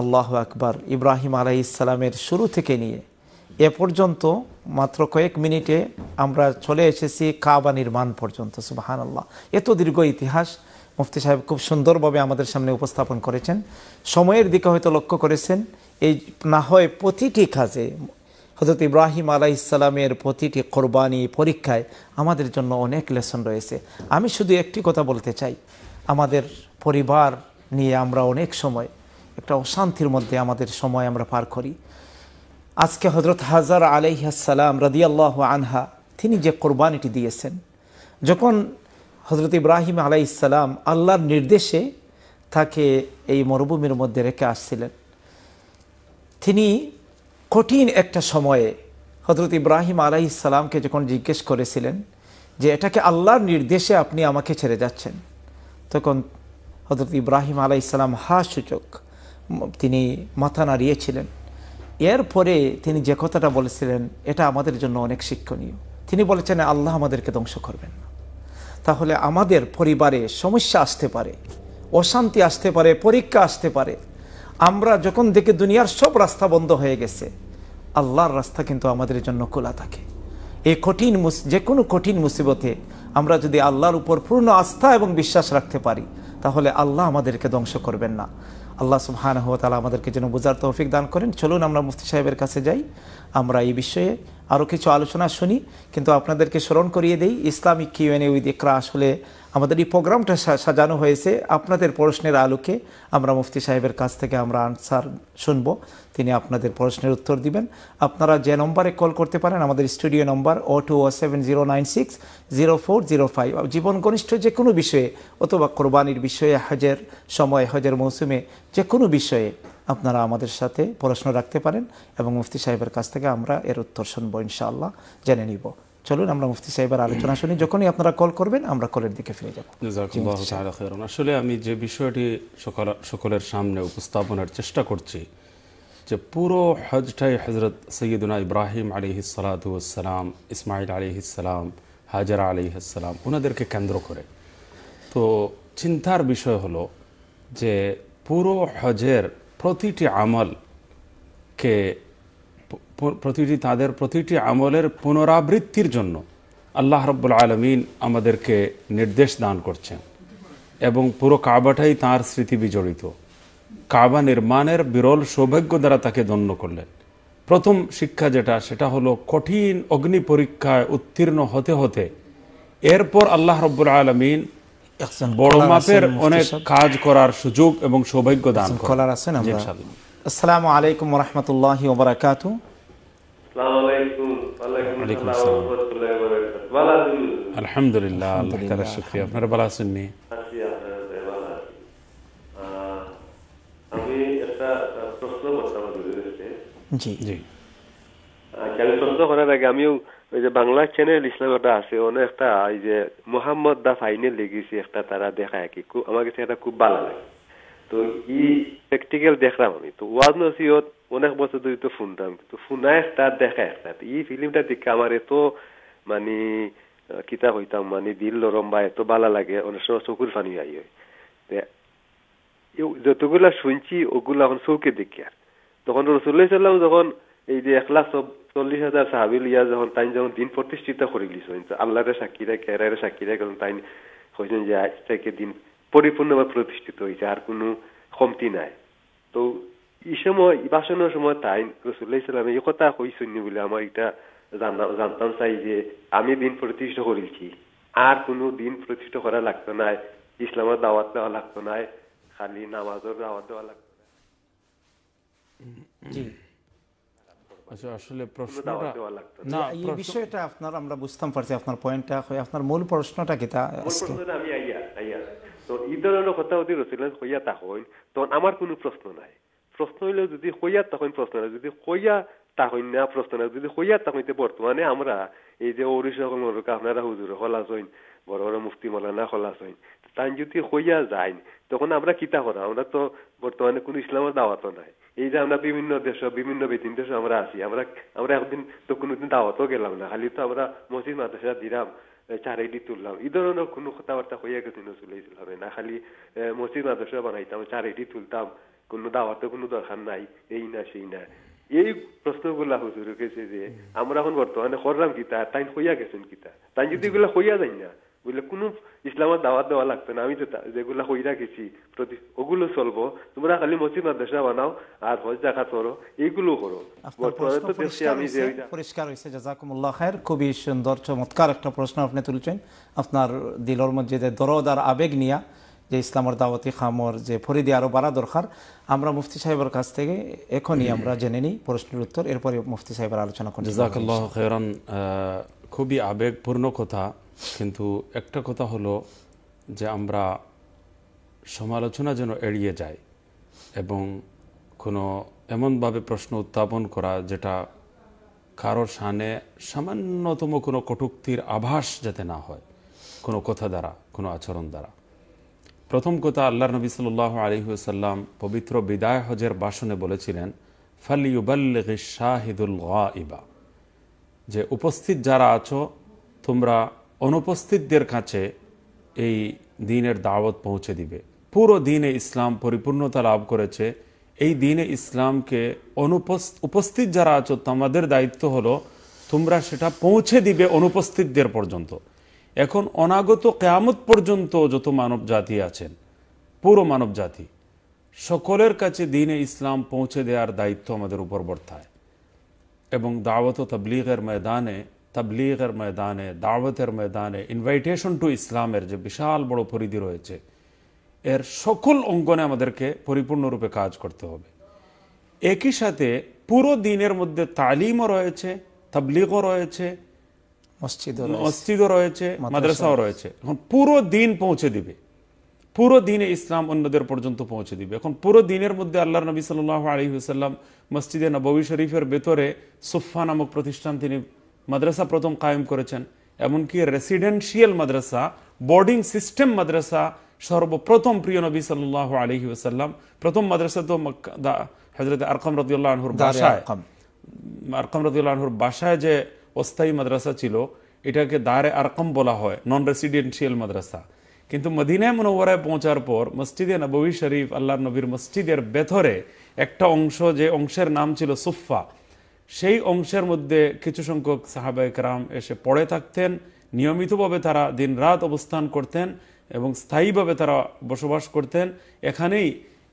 আল্লাহ আকবার, ইব্রাহিম আলাইহিস সালামের শুরু থেকে নিয়ে এ পর্যন্ত মাত্র কয়েক মিনিটে আমরা চলে এসেছি কাবা নির্মাণ পর্যন্ত। সুবহানাল্লাহ, এত দীর্ঘ ইতিহাস মুফতি সাহেব খুব সুন্দরভাবে আমাদের সামনে উপস্থাপন করেছেন। সময়ের দিকে হয়তো লক্ষ্য করেছেন, এই না হয় প্রতিটি কাজে হযরত ইব্রাহিম আলাইহিস সালামের প্রতিটি কোরবানি, পরীক্ষায় আমাদের জন্য অনেক লেসন রয়েছে। আমি শুধু একটি কথা বলতে চাই, আমাদের পরিবার নিয়ে আমরা অনেক সময় একটা অশান্তির মধ্যে আমাদের সময় আমরা পার করি। আজকে হজরত হাজার আলাইহিস সালাম রাদিয়াল্লাহু আনহা তিনি যে কোরবানিটি দিয়েছেন, যখন হজরত ইব্রাহিম আলাইহিস সালাম আল্লাহর নির্দেশে তাকে এই মরুভূমির মধ্যে রেখে আসছিলেন, তিনি কঠিন একটা সময়ে হজরত ইব্রাহিম আলাইহিস সালামকে যখন জিজ্ঞেস করেছিলেন যে এটাকে আল্লাহর নির্দেশে আপনি আমাকে ছেড়ে যাচ্ছেন, তখন হজরত ইব্রাহিম আলাইহিস সালাম হা সূচক তিনি মাথা নাড়িয়েছিলেন। এরপরে তিনি যে কথাটা বলেছিলেন এটা আমাদের জন্য অনেক শিক্ষণীয়। তিনি বলেছেন, আল্লাহ আমাদেরকে ধ্বংস করবেন না। তাহলে আমাদের পরিবারে সমস্যা আসতে পারে, অশান্তি আসতে পারে, পরীক্ষা আসতে পারে। আমরা যখন দেখি দুনিয়ার সব রাস্তা বন্ধ হয়ে গেছে, আল্লাহর রাস্তা কিন্তু আমাদের জন্য খোলা থাকে। এই কঠিন যে কোনো কঠিন মুসিবতে আমরা যদি আল্লাহর উপর পূর্ণ আস্থা এবং বিশ্বাস রাখতে পারি, তাহলে আল্লাহ আমাদেরকে ধ্বংস করবেন না। আল্লাহ সুবহানাহু ওয়া তাআলা আমাদেরকে যেন বুঝার তৌফিক দান করেন। চলুন আমরা মুফতি সাহেবের কাছে যাই, আমরা এই বিষয়ে আরও কিছু আলোচনা শুনি। কিন্তু আপনাদেরকে স্মরণ করিয়ে দেই, ইসলামিক কিউএনএ উইথ ইকরা আসলে আমাদের এই প্রোগ্রামটা সাজানো হয়েছে আপনাদের প্রশ্নের আলোকে। আমরা মুফতি সাহেবের কাছ থেকে আমরা আনসার শুনব, তিনি আপনাদের প্রশ্নের উত্তর দিবেন। আপনারা যে নম্বরে কল করতে পারেন, আমাদের স্টুডিও নম্বর 020960405। জীবন ঘনিষ্ঠ যে কোনো বিষয়ে অথবা কোরবানির বিষয়ে, হজের সময়, হজের মৌসুমে যে কোনো বিষয়ে আপনারা আমাদের সাথে প্রশ্ন রাখতে পারেন এবং মুফতি সাহেবের কাছ থেকে আমরা এর উত্তর শুনবো ইনশাআল্লাহ, জেনে নিব। চলুন আমরা মুফতি সাহেবের আলোচনা শুনি। যখনই আপনারা কল করবেন আমরা কলের দিকে ফিরে যাব। জাযাকাল্লাহু তাআলা খায়রান। আসলে আমি যে বিষয়টি সকলের সামনে উপস্থাপনার চেষ্টা করছি, যে পুরো হজটাই হযরত সাইয়্যিদুনা ইব্রাহিম আলাইহিস সালাতু ওয়াস সালাম, ইসমাইল আলাইহিস সালাম, হাজার আলাইহিস সালাম ওনাদেরকে কেন্দ্র করে। তো চিন্তার বিষয় হলো যে পুরো হজের প্রতিটি আমলকে, তাদের প্রতিটি আমলের পুনরাবৃত্তির জন্য আল্লাহ রাব্বুল আলামিন আমাদেরকে নির্দেশ দান করছেন। এবং পুরো কাবাটাই তাঁর স্মৃতি বিজড়িত। কাবা নির্মাণের বিরল সৌভাগ্য দ্বারা তাকে ধন্য করলেন। প্রথম শিক্ষা যেটা, সেটা হলো কঠিন অগ্নি পরীক্ষায় উত্তীর্ণ হতে হতে এরপর আল্লাহ রাব্বুল আলামিন বড় মাপের অনেক কাজ করার সুযোগ এবং সৌভাগ্য দান করেছেন। আসসালামু আলাইকুম ওয়া রাহমাতুল্লাহি ওয়া বারাকাতুহু। আসসালামু আলাইকুম ওয়া আলাইকুম আসসালাম ওয়া রাহমাতুল্লাহি ওয়া বারাকাতুহু। ভালো আছেন? আলহামদুলিল্লাহ, আল্লাহর তাআলা শুকরিয়া। আপনারা ভালো আছেন? নি আছি, আপনারা ভালো আছেন? আমি একটা প্রশ্ন করতে চাইছি। জি জি, কেন প্রশ্ন করার আগে আমিও ওই যে বাংলা চ্যানেল ইসলামটা আছে, ওখানে একটা এই যে মোহাম্মদ দা ফাইনাল লিখেছি একটা, তারা দেখায় কি খুব, আমার কাছে এটা খুব ভালো লাগে। তো ই প্র্যাকটিক্যাল দেখলাম আমি, তো ওয়াজ নসিহত অনেক বছর ধরে তো শুনতাম, কিন্তু শোনা একটা দেখা একটা, তো এই ফিল্মটা দেখে আমার এত মানে কিতা হইতাম, মানে দিল নরম বা এত ভালো লাগে, অনেক সময় চকুর ফানি আই হয়। যতগুলা শুনছি ওগুলা এখন চৌকে দেখি, আর তখন রসুল্লাহ সাল্লাম যখন এই যে 1,40,000 সাহাবিল ইয়া যখন তাই যখন দিন প্রতিষ্ঠিত করে দিয়েছেন, আল্লাহরে সাক্ষী রাখে, এরারে সাক্ষী রাখে, তাই হয়েছেন যে আজ থেকে দিন পরিপূর্ণভাবে প্রতিষ্ঠিত হয়েছে, আর কোনো কমতি নাই। তো এই সময় ভাষণের সময় তাই রাসূলুল্লাহ সাল্লাল্লাহু আলাইহি কথা কইছেন বলে আমার এটা জানতাম চাই যে আমি দিন প্রতিষ্ঠা করেছি, আর কোনো দিন প্রতিষ্ঠা করা লাগতো না, ইসলামের দাওয়াত দেওয়া লাগতো না, খালি নামাজের দাওয়াত দেওয়া লাগতো না। আমার কোনো প্রশ্ন নাই, প্রশ্ন হইলে যদি হইয়া তখন প্রশ্ন নাই, যদি হইয়া তখন না প্রশ্ন নাই, যদি হইয়া তখন বর্তমানে আমরা এই যে ওড়িশা আপনারা হুজুর হল আছেন, বড় বড় মুফতি মৌলানা হল আছেন, তাই যদি হইয়া যায় তখন আমরা কিতা করা, আমরা তো বর্তমানে কোনো ইসলামের দাওয়াত নাই। এই যে আমরা বিভিন্ন দেশে বিভিন্ন বেদিন দেশে আমরা আছি, আমরা একদিন তো কোনোদিন দাওয়াতও গেলাম না, খালি তো আমরা মসজিদ মাদ্রাসা দিলাম, চারাইডি তুললাম, এই ধরনের কোনো কথাবার্তা হইয়া গেছে না চলে ইসলামে না, খালি মসজিদ মাদ্রাসা বানাইতাম, চারাইডি তুলতাম, কোনো দাওয়াতে কোনো দরকার নাই, এই না সেই না। এই প্রশ্নগুলা হুজুর কেছে যে আমরা এখন বর্তমানে করলাম কিতা, তাই হইয়া গেছেন কিতা, তাই যদি এগুলা হইয়া যাই না বলে কোনো ইসলামের দাওয়াত দেওয়া লাগতো না, আমি তো যেগুলা হইয়া গেছি ওগুলো চলবো, তোমরা খালি মসজিদ মাদ্রাসা বানাও আর হজ যাকাত করো, এইগুলো করো। বর্তমানে তো দেশে আমি যে পরিষ্কার হয়েছে। জাযাকুমুল্লাহ খায়ের, খুবই সুন্দর চমৎকার একটা প্রশ্ন আপনি তুলছেন, আপনার দিলর মধ্যে যে দরদ আর আবেগ নিয়া যে ইসলামের দাওয়াতি খামর যে ফরিদি আরও বাড়া দরকার। আমরা মুফতি সাহেবের কাছ থেকে এখনই আমরা জেনে নিই প্রশ্নের উত্তর, এরপরে মুফতি সাহেবের আলোচনা করি। জাযাকুল্লাহ খায়রান, খুবই আবেগপূর্ণ কথা, কিন্তু একটা কথা হলো যে আমরা সমালোচনা যেন এড়িয়ে যাই এবং কোনো এমনভাবে প্রশ্ন উত্থাপন করা যেটা কারোর শানে সামান্যতম কোনো কটূক্তির আভাস যাতে না হয় কোনো কথা দ্বারা, কোনো আচরণ দ্বারা। প্রথম কথা, আল্লাহর নবী সাল্লাল্লাহু আলাইহি ওয়াসাল্লাম পবিত্র বিদায় হজের ভাষণে বলেছিলেন ফালিউবাল্লিগিশ শাহিদুল গায়বা, যে উপস্থিত যারা আছো তোমরা অনুপস্থিতদের কাছে এই দ্বীনের দাওয়াত পৌঁছে দিবে। পুরো দ্বীনে ইসলাম পরিপূর্ণতা লাভ করেছে, এই দ্বীনে ইসলামকে উপস্থিত যারা আছো তোমাদের দায়িত্ব হলো তোমরা সেটা পৌঁছে দিবে অনুপস্থিতদের পর্যন্ত। এখন অনাগত কিয়ামত পর্যন্ত যত মানব জাতি আছেন, পুরো মানব জাতি, সকলের কাছে দ্বীনে ইসলাম পৌঁছে দেওয়ার দায়িত্ব আমাদের উপর বর্তায়। এবং দাওয়াত ও তাবলীগের ময়দানে, তাবলীগের ময়দানে, দাওয়াতের ময়দানে, ইনভাইটেশন টু ইসলামের যে বিশাল বড় পরিধি রয়েছে, এর সকল অঙ্গনে আমাদেরকে পরিপূর্ণরূপে কাজ করতে হবে। একই সাথে পুরো দ্বীনের মধ্যে তালিমও রয়েছে, তাবলীগও রয়েছে, মসজিদও রয়েছে, মাদ্রাসাও রয়েছে। এখন পুরো দ্বীন পৌঁছে দিবে, পুরো দ্বীনে ইসলাম অন্যদের পর্যন্ত পৌঁছে দিবে। এখন পুরো দ্বীনের মধ্যে আল্লাহর নবী সাল্লাল্লাহু আলাইহি ওয়াসাল্লাম মসজিদে নববী শরীফের ভেতরে সুফফা নামক প্রতিষ্ঠান, তিনি মাদ্রাসা প্রথম কায়েম করেছেন, এমনকি রেসিডেন্সিয়াল মাদ্রাসা, বোর্ডিং সিস্টেম মাদ্রাসা সর্বপ্রথম প্রিয় নবী সাল্লাল্লাহু আলাইহি ওয়াসাল্লাম, প্রথম মাদ্রাসা তো হযরত আরকাম রাদিয়াল্লাহু আনহুর বাসায়, আরকাম রাদিয়াল্লাহু আনহুর বাসায় যে অস্থায়ী মাদ্রাসা ছিল এটাকে দারে আরকম বলা হয়, নন রেসিডেন্সিয়াল মাদ্রাসা। কিন্তু মদিনায় মুনাওয়ারায় পৌঁছার পর মসজিদে নববী শরীফ, আল্লাহর নবীর মসজিদের ভেতরে একটা অংশ, যে অংশের নাম ছিল সুফফা, সেই অংশের মধ্যে কিছু সংখ্যক সাহাবা একরাম এসে পড়ে থাকতেন, নিয়মিতভাবে তারা দিনরাত অবস্থান করতেন এবং স্থায়ীভাবে তারা বসবাস করতেন। এখানেই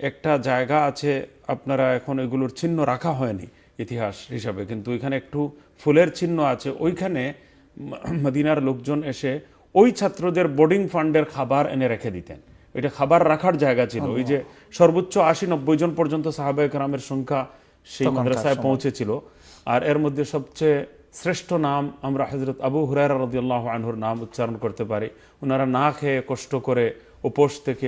একটা জায়গা আছে, আপনারা এখন এগুলোর চিহ্ন রাখা হয়নি ইতিহাস হিসাবে, কিন্তু এখানে একটু ফুলের চিহ্ন আছে, ওইখানে মদিনার লোকজন এসে ওই ছাত্রদের বোর্ডিং ফান্ডের খাবার এনে রেখে দিতেন। এটা খাবার রাখার জায়গা ছিল, ওই যে সর্বোচ্চ ৮০-৯০ জন পর্যন্ত সাহাবা একরামের সংখ্যা সেই মাদ্রাসায় পৌঁছেছিল। আর এর মধ্যে সবচেয়ে শ্রেষ্ঠ নাম আমরা হযরত আবু হুরায়রা রাদিয়াল্লাহু আনহুর নাম উচ্চারণ করতে পারি। ওনারা না খেয়ে কষ্ট করে উপোস থেকে,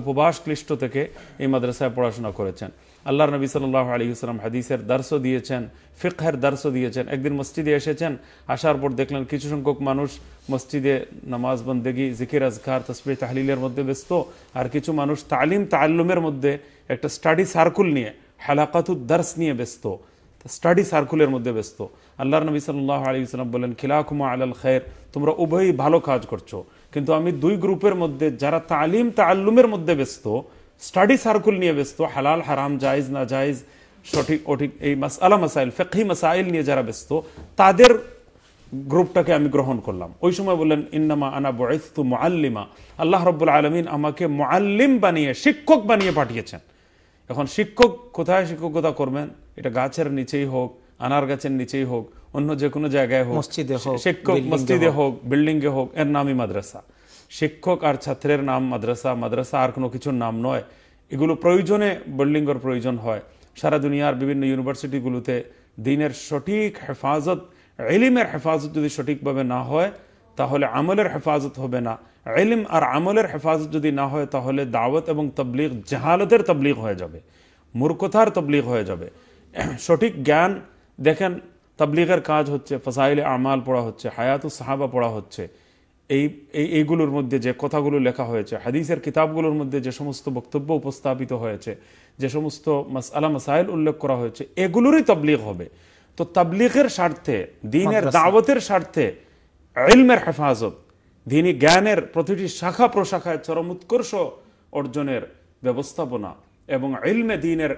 উপবাস ক্লিষ্ট থেকে এই মাদ্রাসায় পড়াশোনা করেছেন। আল্লাহর নবী সাল্লাল্লাহু আলাইহি ওয়াসাল্লাম হাদিসের দার্সও দিয়েছেন, ফিকহের দার্সও দিয়েছেন। একদিন মসজিদে এসেছেন, আসার পর দেখলেন কিছু সংখ্যক মানুষ মসজিদে নামাজ বন্দেগি, জিকির আজকার, তাসবিহ তাহলিলের মধ্যে ব্যস্ত, আর কিছু মানুষ তালিম তাআল্লুমের মধ্যে একটা স্টাডি সার্কুল নিয়ে, হালাকাতুদ দার্স নিয়ে ব্যস্ত, স্টাডি সার্কুলের মধ্যে ব্যস্ত। আল্লাহর নবী সাল্লাল্লাহু আলাইহি ওয়াসাল্লাম বলেন খিলাকুমা আলাল খায়র, তোমরা উভয়ই ভালো কাজ করছো, কিন্তু আমি দুই গ্রুপের মধ্যে যারা তালিম তাআল্লুমের মধ্যে ব্যস্ত, স্টাডি সার্কুল নিয়ে ব্যস্ত, হালাল হারাম জায়েজ না জায়েজ, সঠিক অঠিক এই মাসআলা মাসাইল, ফিকহি মাসাইল নিয়ে যারা ব্যস্ত, তাদের গ্রুপটাকে আমি গ্রহণ করলাম। ওই সময় বললেন ইন্নামা আনা বুইসতু মুআল্লিমা, আল্লাহ রাব্বুল আলামিন আমাকে মুআল্লিম বানিয়ে, শিক্ষক বানিয়ে পাঠিয়েছেন। এখন শিক্ষক কোথায় শিক্ষকতা করবেন, এটা গাছের নিচেই হোক, আনার গাছের নিচেই হোক, অন্য যে কোনো জায়গায় হোক, শিক্ষক মসজিদে হোক, বিল্ডিং এ হোক, এর নামই মাদ্রাসা। শিক্ষক আর ছাত্রের নাম মাদ্রাসা, মাদ্রাসা আর কোনো কিছুর নাম নয়। এগুলো প্রয়োজনে বিল্ডিংয়ের প্রয়োজন হয়। সারা দুনিয়ার বিভিন্ন ইউনিভার্সিটিগুলোতে দিনের সঠিক হেফাজত, ইলমের হেফাজত যদি সঠিকভাবে না হয় তাহলে আমলের হেফাজত হবে না। ইলম আর আমলের হেফাজত যদি না হয় তাহলে দাওয়াত এবং তাবলীগ জাহালতের তাবলীগ হয়ে যাবে, মূর্খতার তাবলীগ হয়ে যাবে। সঠিক জ্ঞান দেখেন, তাবলীগের কাজ হচ্ছে ফাসাইলে আমাল পড়া হচ্ছে, হায়াতুস সাহাবা পড়া হচ্ছে, এইগুলোর মধ্যে যে কথাগুলো লেখা হয়েছে, হাদিসের কিতাবগুলোর মধ্যে যে সমস্ত বক্তব্য উপস্থাপিত হয়েছে, যে সমস্ত মাসআলা মাসাইল উল্লেখ করা হয়েছে, এগুলোরই তাবলীগ হবে। তো তাবলীগের স্বার্থে, দ্বীনের দাওয়াতের স্বার্থে ইলমের হেফাজত, দ্বীনি জ্ঞানের প্রতিটি শাখা প্রশাখায় চরম উৎকর্ষ অর্জনের ব্যবস্থাপনা এবং ইলমে দ্বীনের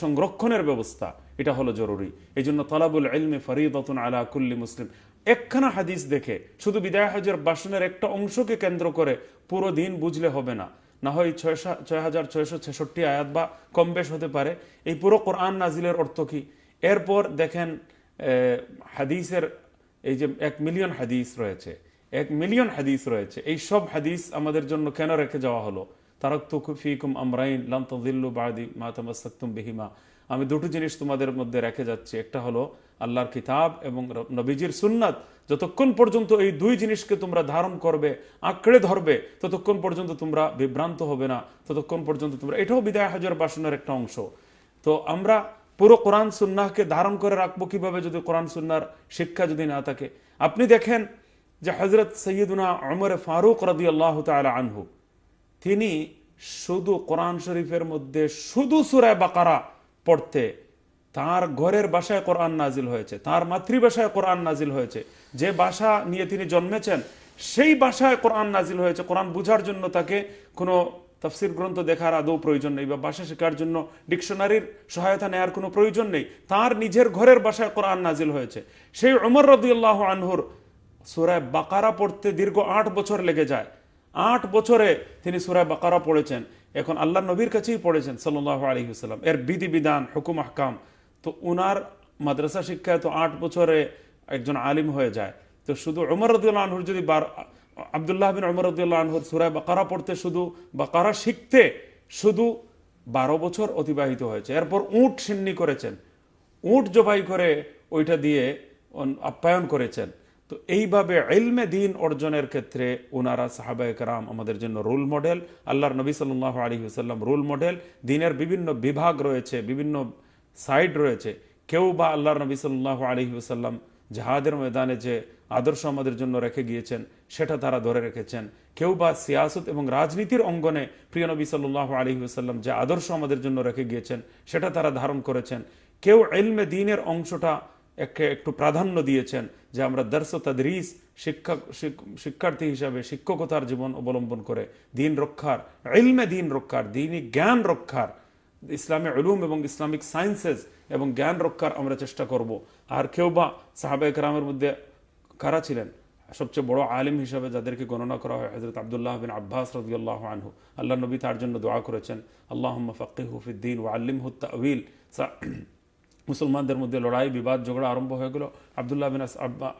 সংরক্ষণের ব্যবস্থা, এটা হলো জরুরি। এই জন্য তালাবুল ইলমি ফরিদাতুন আলা কুল্লি মুসলিম। একখানা হাদিস দেখে, শুধু বিদায় হজের বাসনের একটা অংশকে কেন্দ্র করে পুরো দিন বুঝলে হবে না, না হয় ৬৬৬৬৬ আয়াত বা কম বেশ হতে পারে। এই পুরো কোরআন নাজিলের অর্থ কি? এরপর দেখেন হাদিসের এই যে ১ মিলিয়ন হাদিস রয়েছে, ১ মিলিয়ন হাদিস রয়েছে, এই সব হাদিস আমাদের জন্য কেন রেখে যাওয়া হলো? তারাকতু ফিকুম আমরাইন লাম তাযিল্লু বাদি মা তামাসসাকতুম বিহিমা। আমি দুটো জিনিস তোমাদের মধ্যে রেখে যাচ্ছি, একটা হলো আল্লাহর কিতাব এবং নবীজির সুন্নাত। যতক্ষণ পর্যন্ত এই দুই জিনিসকে তোমরা ধারণ করবে, আঁকড়ে ধরবে, ততক্ষণ পর্যন্ত তোমরা বিভ্রান্ত হবে না, ততক্ষণ পর্যন্ত তোমরা, এটাও বিদায় হাজার বাসনের একটা অংশ। তো আমরা পুরো কোরআন সুন্নাহকে ধারণ করে রাখবো কিভাবে যদি কোরআন সুন্নার শিক্ষা যদি না থাকে? আপনি দেখেন যে হজরত সৈয়দুনা ওমর ফারুক রাদিয়াল্লাহু তাআলা আনহু, তিনি শুধু কোরআন শরীফের মধ্যে শুধু সূরা বাকারা পড়তে, তার ঘরের ভাষায় কোরআন নাজিল হয়েছে, তার মাতৃভাষায় কোরআন নাজিল হয়েছে, যে ভাষা নিয়ে তিনি জন্মেছেন সেই ভাষায় কোরআন নাজিল হয়েছে। কোরআন বুঝার জন্য তাকে কোনো তাফসির গ্রন্থ দেখার আদৌ প্রয়োজন নেই, বা ভাষা শেখার জন্য ডিকশনারির সহায়তা নেওয়ার কোনো প্রয়োজন নেই, তার নিজের ঘরের ভাষায় কোরআন নাজিল হয়েছে। সেই ওমর রাদিয়াল্লাহু আনহুর সূরা বাকারা পড়তে দীর্ঘ ৮ বছর লেগে যায়, ৮ বছরে তিনি সূরা বাকারা পড়েছেন, এখন আল্লাহর নবীর কাছেই পড়েছেন সাল্লাল্লাহু আলাইহি ওয়াসাল্লাম, এর বিধিবিধান, হুকুম, আহকাম। তো ওনার মাদ্রাসা শিক্ষায় তো ৮ বছরে একজন আলিম হয়ে যায়। তো শুধু ওমর রাদিয়াল্লাহু আনহুর, যদি আব্দুল্লাহ বিন ওমর রাদিয়াল্লাহু আনহুর সূরা বাকারা পড়তে, শুধু বাকারা শিখতে শুধু ১২ বছর অতিবাহিত হয়েছে। এরপর উট সিন্নি করেছেন, উট জবাই করে ওইটা দিয়ে আপ্যায়ন করেছেন। তো এইভাবে ইলমে দ্বীন অর্জনের ক্ষেত্রে ওনারা সাহাবা একরাম আমাদের জন্য রোল মডেল, আল্লাহর নবী সাল্লাল্লাহু আলাইহি ওয়াসাল্লাম রোল মডেল। দ্বীনের বিভিন্ন বিভাগ রয়েছে, বিভিন্ন সাইড রয়েছে। কেউ বা আল্লাহর নবী সাল্লাল্লাহু আলাইহি ওয়াসাল্লাম জিহাদের ময়দানে যে আদর্শ আমাদের জন্য রেখে গিয়েছেন সেটা তারা ধরে রেখেছেন, কেউ বা সিয়াসত এবং রাজনীতির অঙ্গনে প্রিয় নবী সাল্লাল্লাহু আলাইহি ওয়াসাল্লাম যে আদর্শ আমাদের জন্য রেখে গিয়েছেন সেটা তারা ধারণ করেছেন, কেউ ইলমে দ্বীনের অংশটা একটু প্রাধান্য দিয়েছেন, যে আমরা দর্স ও তদরিস, শিক্ষার্থী হিসাবে শিক্ষকতার জীবন অবলম্বন করে দ্বীন রক্ষার, ইলমে দ্বীন রক্ষার, দ্বীনি জ্ঞান রক্ষার, ইসলামী উলুম এবং ইসলামিক সায়েন্সেস এবং জ্ঞান রক্ষার আমরা চেষ্টা করব। আর কেউ বা সাহাবা একরামের মধ্যে কারা ছিলেন সবচেয়ে বড় আলিম হিসাবে যাদেরকে গণনা করা হয়? হযরত আব্দুল্লাহ বিন আব্বাস রাদিয়াল্লাহু আনহু। আল্লাহর নবী তার জন্য দোয়া করেছেন, আল্লাহুম্মা ফাক্কিহু ফিদ-দ্বীন ওয়া আল্লিমহু আত-তা'বীল। মুসলমানদের মধ্যে লড়াই বিবাদ ঝগড়া আরম্ভ হয়ে গেল, আবদুল্লাহ বিন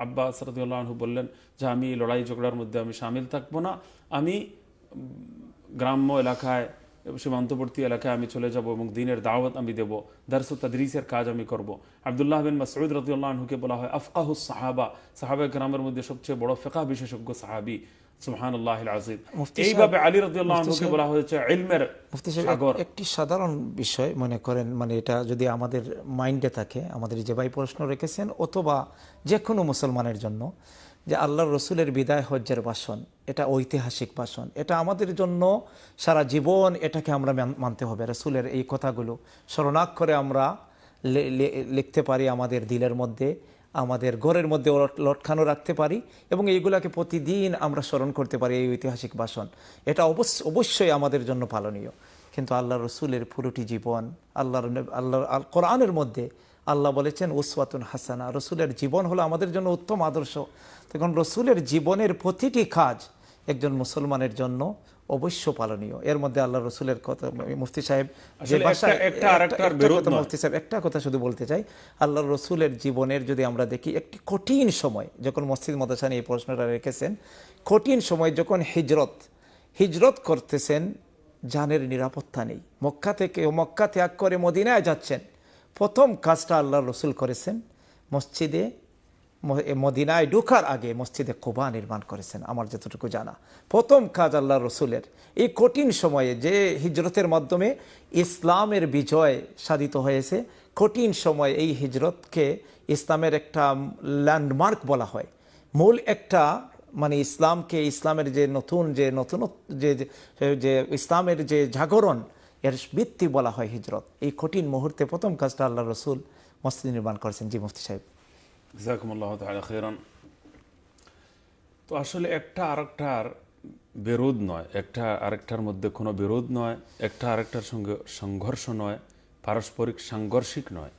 আব্বাস রাদিয়াল্লাহু আনহু বললেন যে আমি লড়াই ঝগড়ার মধ্যে আমি শামিল থাকবো না, আমি গ্রাম্য এলাকায়, সীমান্তবর্তী এলাকায় আমি চলে যাব এবং দ্বীনের দাওয়াত আমি দেব, দারস ও তাদরিসের কাজ আমি করব। আবদুল্লাহ বিন মাসউদ রাদিয়াল্লাহু আনহুকে বলা হয় আফকাহুস সাহাবা, সাহাবা কেরামের মধ্যে সবচেয়ে বড় ফিকাহ বিশেষজ্ঞ সাহাবী, সুবহানাল্লাহিল আযীম। এইভাবে আলী রাদিয়াল্লাহু আনহুকে বলা হয়েছে ইলমের সাগর। একটি সাধারণ বিষয় মনে করেন, মানে এটা যদি আমাদের মাইন্ডে থাকে, আমাদের যে ভাই প্রশ্ন রেখেছেন অথবা যে কোনো মুসলমানের জন্য, যে আল্লাহর রসুলের বিদায় হজ্জের ভাষণ, এটা ঐতিহাসিক ভাষণ, এটা আমাদের জন্য সারা জীবন এটাকে আমরা মানতে হবে। রসুলের এই কথাগুলো স্মরণাক্ষরে আমরা লিখতে পারি, আমাদের দিলের মধ্যে, আমাদের ঘরের মধ্যে লটকানো রাখতে পারি এবং এইগুলাকে প্রতিদিন আমরা স্মরণ করতে পারি, এই ঐতিহাসিক ভাষণ। এটা অবশ্যই আমাদের জন্য পালনীয়। কিন্তু আল্লাহর রসুলের পুরোটি জীবন, আল্লাহর কোরআনের মধ্যে আল্লাহ বলেছেন উসওয়াতুন হাসানা, রসুলের জীবন হলো আমাদের জন্য উত্তম আদর্শ। তখন রসুলের জীবনের প্রতিটি কাজ একজন মুসলমানের জন্য অবশ্য পালনীয়। এর মধ্যে আল্লাহ রসুলের কথা মুফতি সাহেব একটা কথা শুধু বলতে চাই, আল্লাহ রসুলের জীবনের যদি আমরা দেখি একটি কঠিন সময় যখন মসজিদ মাদ্রাসা নিয়ে এই প্রশ্নটা রেখেছেন, কঠিন সময় যখন হিজরত করতেছেন, জানের নিরাপত্তা নেই, মক্কা ত্যাগ করে মদিনায় যাচ্ছেন, প্রথম কাজটা আল্লাহ রসুল করেছেন মসজিদে মদিনায় ঢোকার আগে মসজিদে কোবা নির্মাণ করেছেন। আমার যতটুকু জানা প্রথম কাজ আল্লাহ রসুলের এই কঠিন সময়ে, যে হিজরতের মাধ্যমে ইসলামের বিজয় সাধিত হয়েছে, কঠিন সময় এই হিজরতকে ইসলামের একটা ল্যান্ডমার্ক বলা হয়, মূল একটা মানে ইসলামকে, ইসলামের যে নতুন ইসলামের যে জাগরণ, এর ভিত্তি বলা হয় হিজরত। এই কঠিন মুহূর্তে প্রথম কাজটা আল্লাহ রসুল মসজিদ নির্মাণ করেছেন। জি মুফতি সাহেব জাকুমুল্লাহ তাআলা খাইরান। তো আসলে একটা আরেকটার বিরোধ নয়, একটা আরেকটার মধ্যে কোনো বিরোধ নয়, একটা আরেকটার সঙ্গে সংঘর্ষ নয়, পারস্পরিক সাংঘর্ষিক নয়,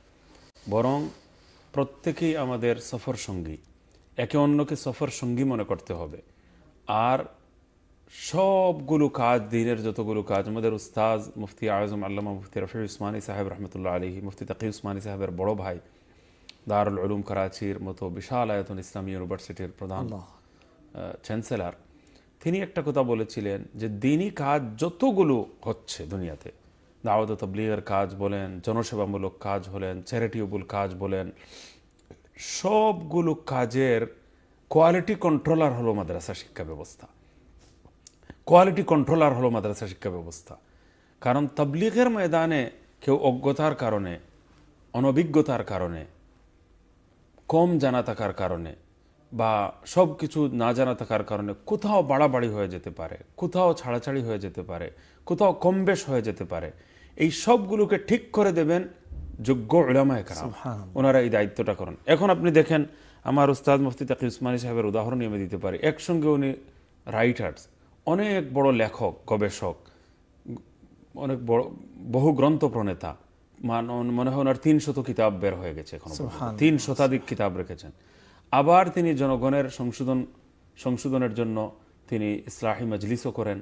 বরং প্রত্যেকেই আমাদের সফর সঙ্গী, একে অন্যকে সফর সঙ্গী মনে করতে হবে। আর সবগুলো কাজ, দিনের যতগুলো কাজ, আমাদের উস্তাজ মুফতি আজম আল্লামা মুফতি রাফি উসমানি সাহেব রহমতুল্লাহ আলাইহি, মুফতি তাকি উসমানি সাহেবের বড় ভাই, দারুল উলুম করাচির মতো বিশাল আয়তন ইসলামী ইউনিভার্সিটির প্রধান চ্যান্সেলার, তিনি একটা কথা বলেছিলেন যে দিনই কাজ যতগুলো হচ্ছে দুনিয়াতে, দাওয়াত তাবলীগের কাজ বলেন, জনসেবামূলক কাজ বলেন, চ্যারিটেবল কাজ বলেন, সবগুলো কাজের কোয়ালিটি কন্ট্রোলার হলো মাদ্রাসা শিক্ষা ব্যবস্থা, কোয়ালিটি কন্ট্রোলার হলো মাদ্রাসা শিক্ষা ব্যবস্থা। কারণ তাবলীগের ময়দানে কেউ অজ্ঞতার কারণে, অনভিজ্ঞতার কারণে, কম জানা থাকার কারণে বা সব কিছু না জানা থাকার কারণে কোথাও বাড়াবাড়ি হয়ে যেতে পারে, কোথাও ছাড়াছাড়ি হয়ে যেতে পারে, কোথাও কম বেশ হয়ে যেতে পারে। এই সবগুলোকে ঠিক করে দেবেন যোগ্য উলামায়ে কেরাম, ওনারা এই দায়িত্বটা করেন। এখন আপনি দেখেন আমার উস্তাদ মুফতি তাকি উসমানি সাহেবের উদাহরণ আমি দিতে পারি, একসঙ্গে উনি রাইটার্স, অনেক বড় লেখক, গবেষক, অনেক বড় বহু গ্রন্থ প্রণেতা, মনে হয় ওনার ৩০০ কিতাব বের হয়ে গেছে, এখন ৩০০ শতাধিক কিতাব রেখেছেন। আবার তিনি জনগণের সংশোধনের জন্য তিনি ইসলাহি মজলিসও করেন,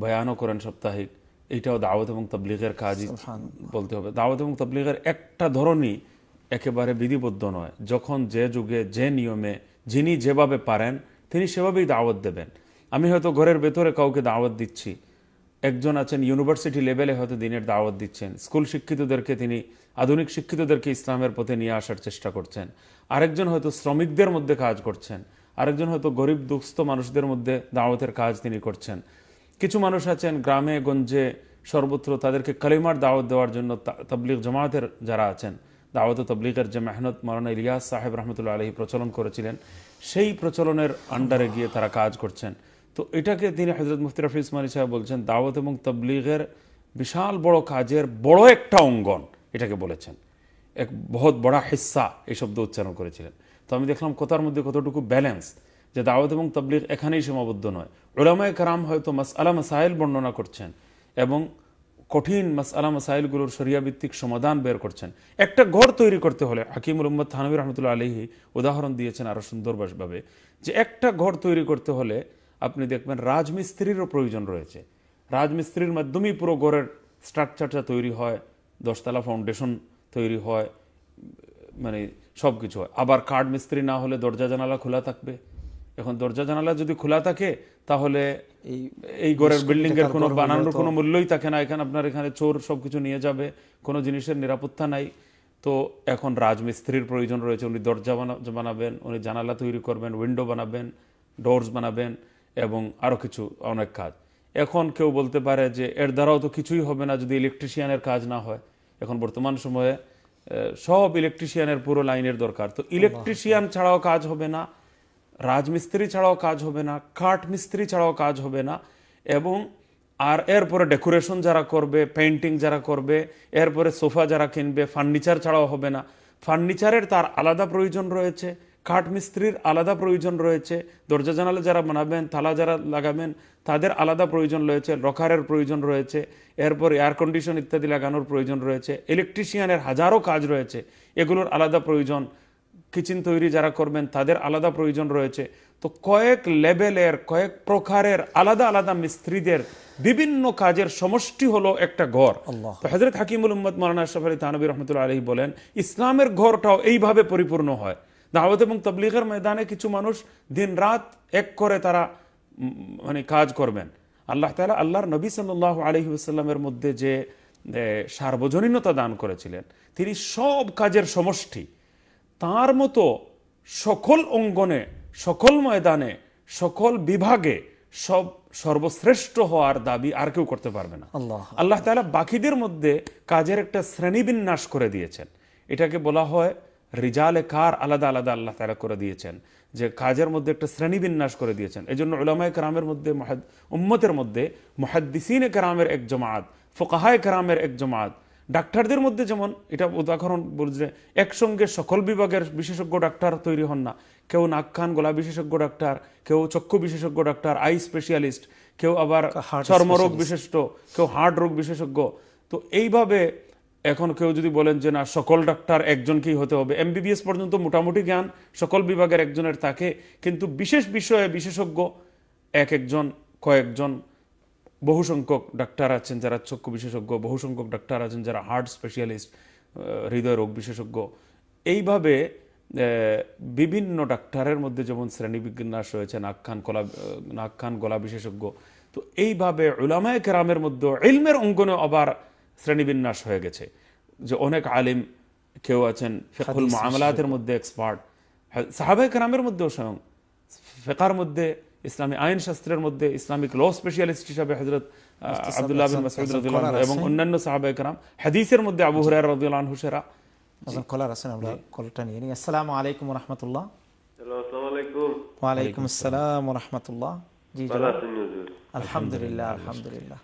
বয়ানও করেন সাপ্তাহিক, এইটাও দাওয়াত এবং তাবলীগের কাজই বলতে হবে। দাওয়াত এবং তাবলীগের একটা ধরনই একেবারে বিধিবদ্ধ নয়, যখন যে যুগে যে নিয়মে যিনি যেভাবে পারেন তিনি সেভাবেই দাওয়াত দেবেন। আমি হয়তো ঘরের ভেতরে কাউকে দাওয়াত দিচ্ছি, একজন আছেন ইউনিভার্সিটি লেভেলে হয়তো দিনের দাওয়াত দিচ্ছেন, স্কুল শিক্ষিতদেরকে তিনি আধুনিক শিক্ষিতদেরকে ইসলামের পথে নিয়ে আসার চেষ্টা করছেন, আরেকজন হয়তো শ্রমিকদের মধ্যে কাজ করছেন, আরেকজন হয়তো গরিব দুঃস্থ মানুষদের মধ্যে দাওয়াতের কাজ তিনি করছেন, কিছু মানুষ আছেন গ্রামে গঞ্জে সর্বত্র তাদেরকে কালিমার দাওয়াত দেওয়ার জন্য তাবলীগ জামাতের যারা আছেন, দাওয়াত তাবলীগের যে মেহনত মাওলানা ইলিয়াস সাহেব রহমতুল্লাহ আলাইহি প্রচলন করেছিলেন সেই প্রচলনের আন্ডারে গিয়ে তারা কাজ করছেন। তো এটাকে তিনি হযরত মুফতি রাফি উসমানি সাহেব বলছেন দাওয়াত এবং তাবলীগের বিশাল বড় কাজের বড় একটা অঙ্গন এটাকে বলেছেন, এক বহুত বড় হিস্সা এই শব্দ উচ্চারণ করেছিলেন। তো আমি দেখলাম কথার মধ্যে কতটুকু ব্যালেন্স, যে দাওয়াত এবং তাবলীগ এখানেই সীমাবদ্ধ নয়। উলামায়ে কেরাম হয়তো মাসআলা মাসাইল বর্ণনা করছেন এবং কঠিন মাসআলা মাসাইলগুলোর শরিয়া ভিত্তিক সমাধান বের করছেন। একটা ঘর তৈরি করতে হলে, হাকিমুল উম্মত থানভী রহমতুল্লাহ আলাইহি উদাহরণ দিয়েছেন আরও সুন্দরভাবে, যে একটা ঘর তৈরি করতে হলে আপনি দেখবেন রাজমিস্ত্রিরও প্রয়োজন রয়েছে, রাজমিস্ত্রির মাধ্যমেই পুরো ঘরের স্ট্রাকচারটা তৈরি হয়, দশতলা ফাউন্ডেশন তৈরি হয়, মানে সব কিছু হয়। আবার কাঠ মিস্ত্রি না হলে দরজা জানালা খোলা থাকবে, এখন দরজা জানালা যদি খোলা থাকে তাহলে এই ঘরের বিল্ডিংয়ের কোনো বানানোর কোনো মূল্যই থাকে না, এখানে আপনার এখানে চোর সব কিছু নিয়ে যাবে, কোনো জিনিসের নিরাপত্তা নাই। তো এখন রাজমিস্ত্রির প্রয়োজন রয়েছে, উনি দরজা বানাবেন, উনি জানালা তৈরি করবেন, উইন্ডো বানাবেন, ডোরস বানাবেন এবং আরও কিছু অনেক কাজ। এখন কেউ বলতে পারে যে এর দ্বারাও তো কিছুই হবে না যদি ইলেকট্রিশিয়ানের কাজ না হয়, এখন বর্তমান সময়ে সব ইলেকট্রিশিয়ানের পুরো লাইনের দরকার। তো ইলেকট্রিশিয়ান ছাড়াও কাজ হবে না, রাজমিস্ত্রি ছাড়াও কাজ হবে না, কাঠ মিস্ত্রি ছাড়াও কাজ হবে না, এবং আর এরপরে ডেকোরেশন যারা করবে, পেন্টিং যারা করবে, এরপরে সোফা যারা কিনবে, ফার্নিচার ছাড়াও হবে না। ফার্নিচারের তার আলাদা প্রয়োজন রয়েছে, কাঠ মিস্ত্রির আলাদা প্রয়োজন রয়েছে, দরজা জানালা যারা বানাবেন, তালা যারা লাগাবেন তাদের আলাদা প্রয়োজন রয়েছে, রকারের প্রয়োজন রয়েছে, এরপর এয়ার কন্ডিশন ইত্যাদি লাগানোর প্রয়োজন রয়েছে, ইলেকট্রিশিয়ানের হাজারো কাজ রয়েছে, এগুলোর আলাদা প্রয়োজন। কিচেন তৈরি যারা করবেন তাদের আলাদা প্রয়োজন রয়েছে। তো কয়েক লেভেলের, কয়েক প্রকারের আলাদা আলাদা মিস্ত্রিদের বিভিন্ন কাজের সমষ্টি হলো একটা ঘর। হযরত হাকিমুল উম্মত মাওলানা আশরাফ আলী থানভী রহমাতুল্লাহ আলাইহি বলেন, ইসলামের ঘরটাও এইভাবে পরিপূর্ণ হয়। দাওয়াত এবং তাবলীগের ময়দানে কিছু মানুষ দিন রাত এক করে তারা মানে কাজ করবেন। আল্লাহ তাআলা আল্লাহর নবী সাল্লাল্লাহু আলাইহি ওয়াসাল্লামের মধ্যে যে সার্বজনীনতা দান করেছিলেন, তিনি সব কাজের সমষ্টি। তার মতো সকল অঙ্গনে, সকল ময়দানে, সকল বিভাগে সব সর্বশ্রেষ্ঠ হওয়ার দাবি আর কেউ করতে পারবে না। আল্লাহ তাআলা বাকিদের মধ্যে কাজের একটা শ্রেণীবিন্যাস করে দিয়েছেন। এটাকে বলা হয় রিজালে কার, আলাদা আলাদা আল্লাহ তাআলা করে দিয়েছেন, যে কাজের মধ্যে একটা শ্রেণীবিন্যাস করে দিয়েছেন। এই জন্য উলামায়ে কেরামের মধ্যে, উম্মতের মধ্যে মুহাদ্দিসিনে কেরামের এক জমাত, ফুকাহায়ে কেরামের এক জমাত, ডাক্তারদের মধ্যে যেমন, এটা উদাহরণ বলছে, একসঙ্গে সকল বিভাগের বিশেষজ্ঞ ডাক্তার তৈরি হন না। কেউ নাক কান গলা বিশেষজ্ঞ ডাক্তার, কেউ চক্ষু বিশেষজ্ঞ ডাক্তার, আই স্পেশালিস্ট, কেউ আবার চর্মরোগ বিশেষজ্ঞ, কেউ হার্ট রোগ বিশেষজ্ঞ। তো এইভাবে এখন কেউ যদি বলেন যে না সকল ডাক্তার একজনকেই হতে হবে, এমবিবিএস পর্যন্ত মোটামুটি জ্ঞান সকল বিভাগের একজনের থাকে, কিন্তু বিশেষ বিষয়ে বিশেষজ্ঞ এক একজন, কয়েকজন বহু সংখ্যক ডাক্তার আছেন যারা চক্ষু বিশেষজ্ঞ, বহু সংখ্যক ডাক্তার আছেন যারা হার্ট স্পেশালিস্ট, হৃদয় রোগ বিশেষজ্ঞ। এইভাবে বিভিন্ন ডাক্তারের মধ্যে যেমন শ্রেণীবিন্যাস রয়েছে, নাক কান গলা বিশেষজ্ঞ, তো এইভাবে উলামায়ে কেরামের মধ্যে ইলমের অঙ্গনে আবার শ্রেণীবিন্যাস হয়ে গেছে, যে অনেক আলিম কেউ আছেন ফিকহুল মুআমালাতের মধ্যে এক্সপার্ট, সাহাবায়ে কেরামের মধ্যেও স্বয়ং ফিকহের মধ্যে, ইসলামী আইন শাস্ত্রের মধ্যে ইসলামিক ল স্পেশালিস্ট হিসাবে হযরত আব্দুল্লাহ বিন মাসউদ রাদিয়াল্লাহু আনহু এবং অন্যান্য সাহাবায়ে কেরাম, হাদিসের মধ্যে আবু হুরায়রা রাদিয়াল্লাহু আনহু সেরা। আসলে কলার আছেন, আমরা কলটা নিয়ে নিই। আসসালামু আলাইকুম ওয়া রাহমাতুল্লাহ। আসসালামু আলাইকুম। ওয়া আলাইকুম আসসালাম ওয়া রাহমাতুল্লাহ। জি হুজুর, আলহামদুলিল্লাহ আলহামদুলিল্লাহ।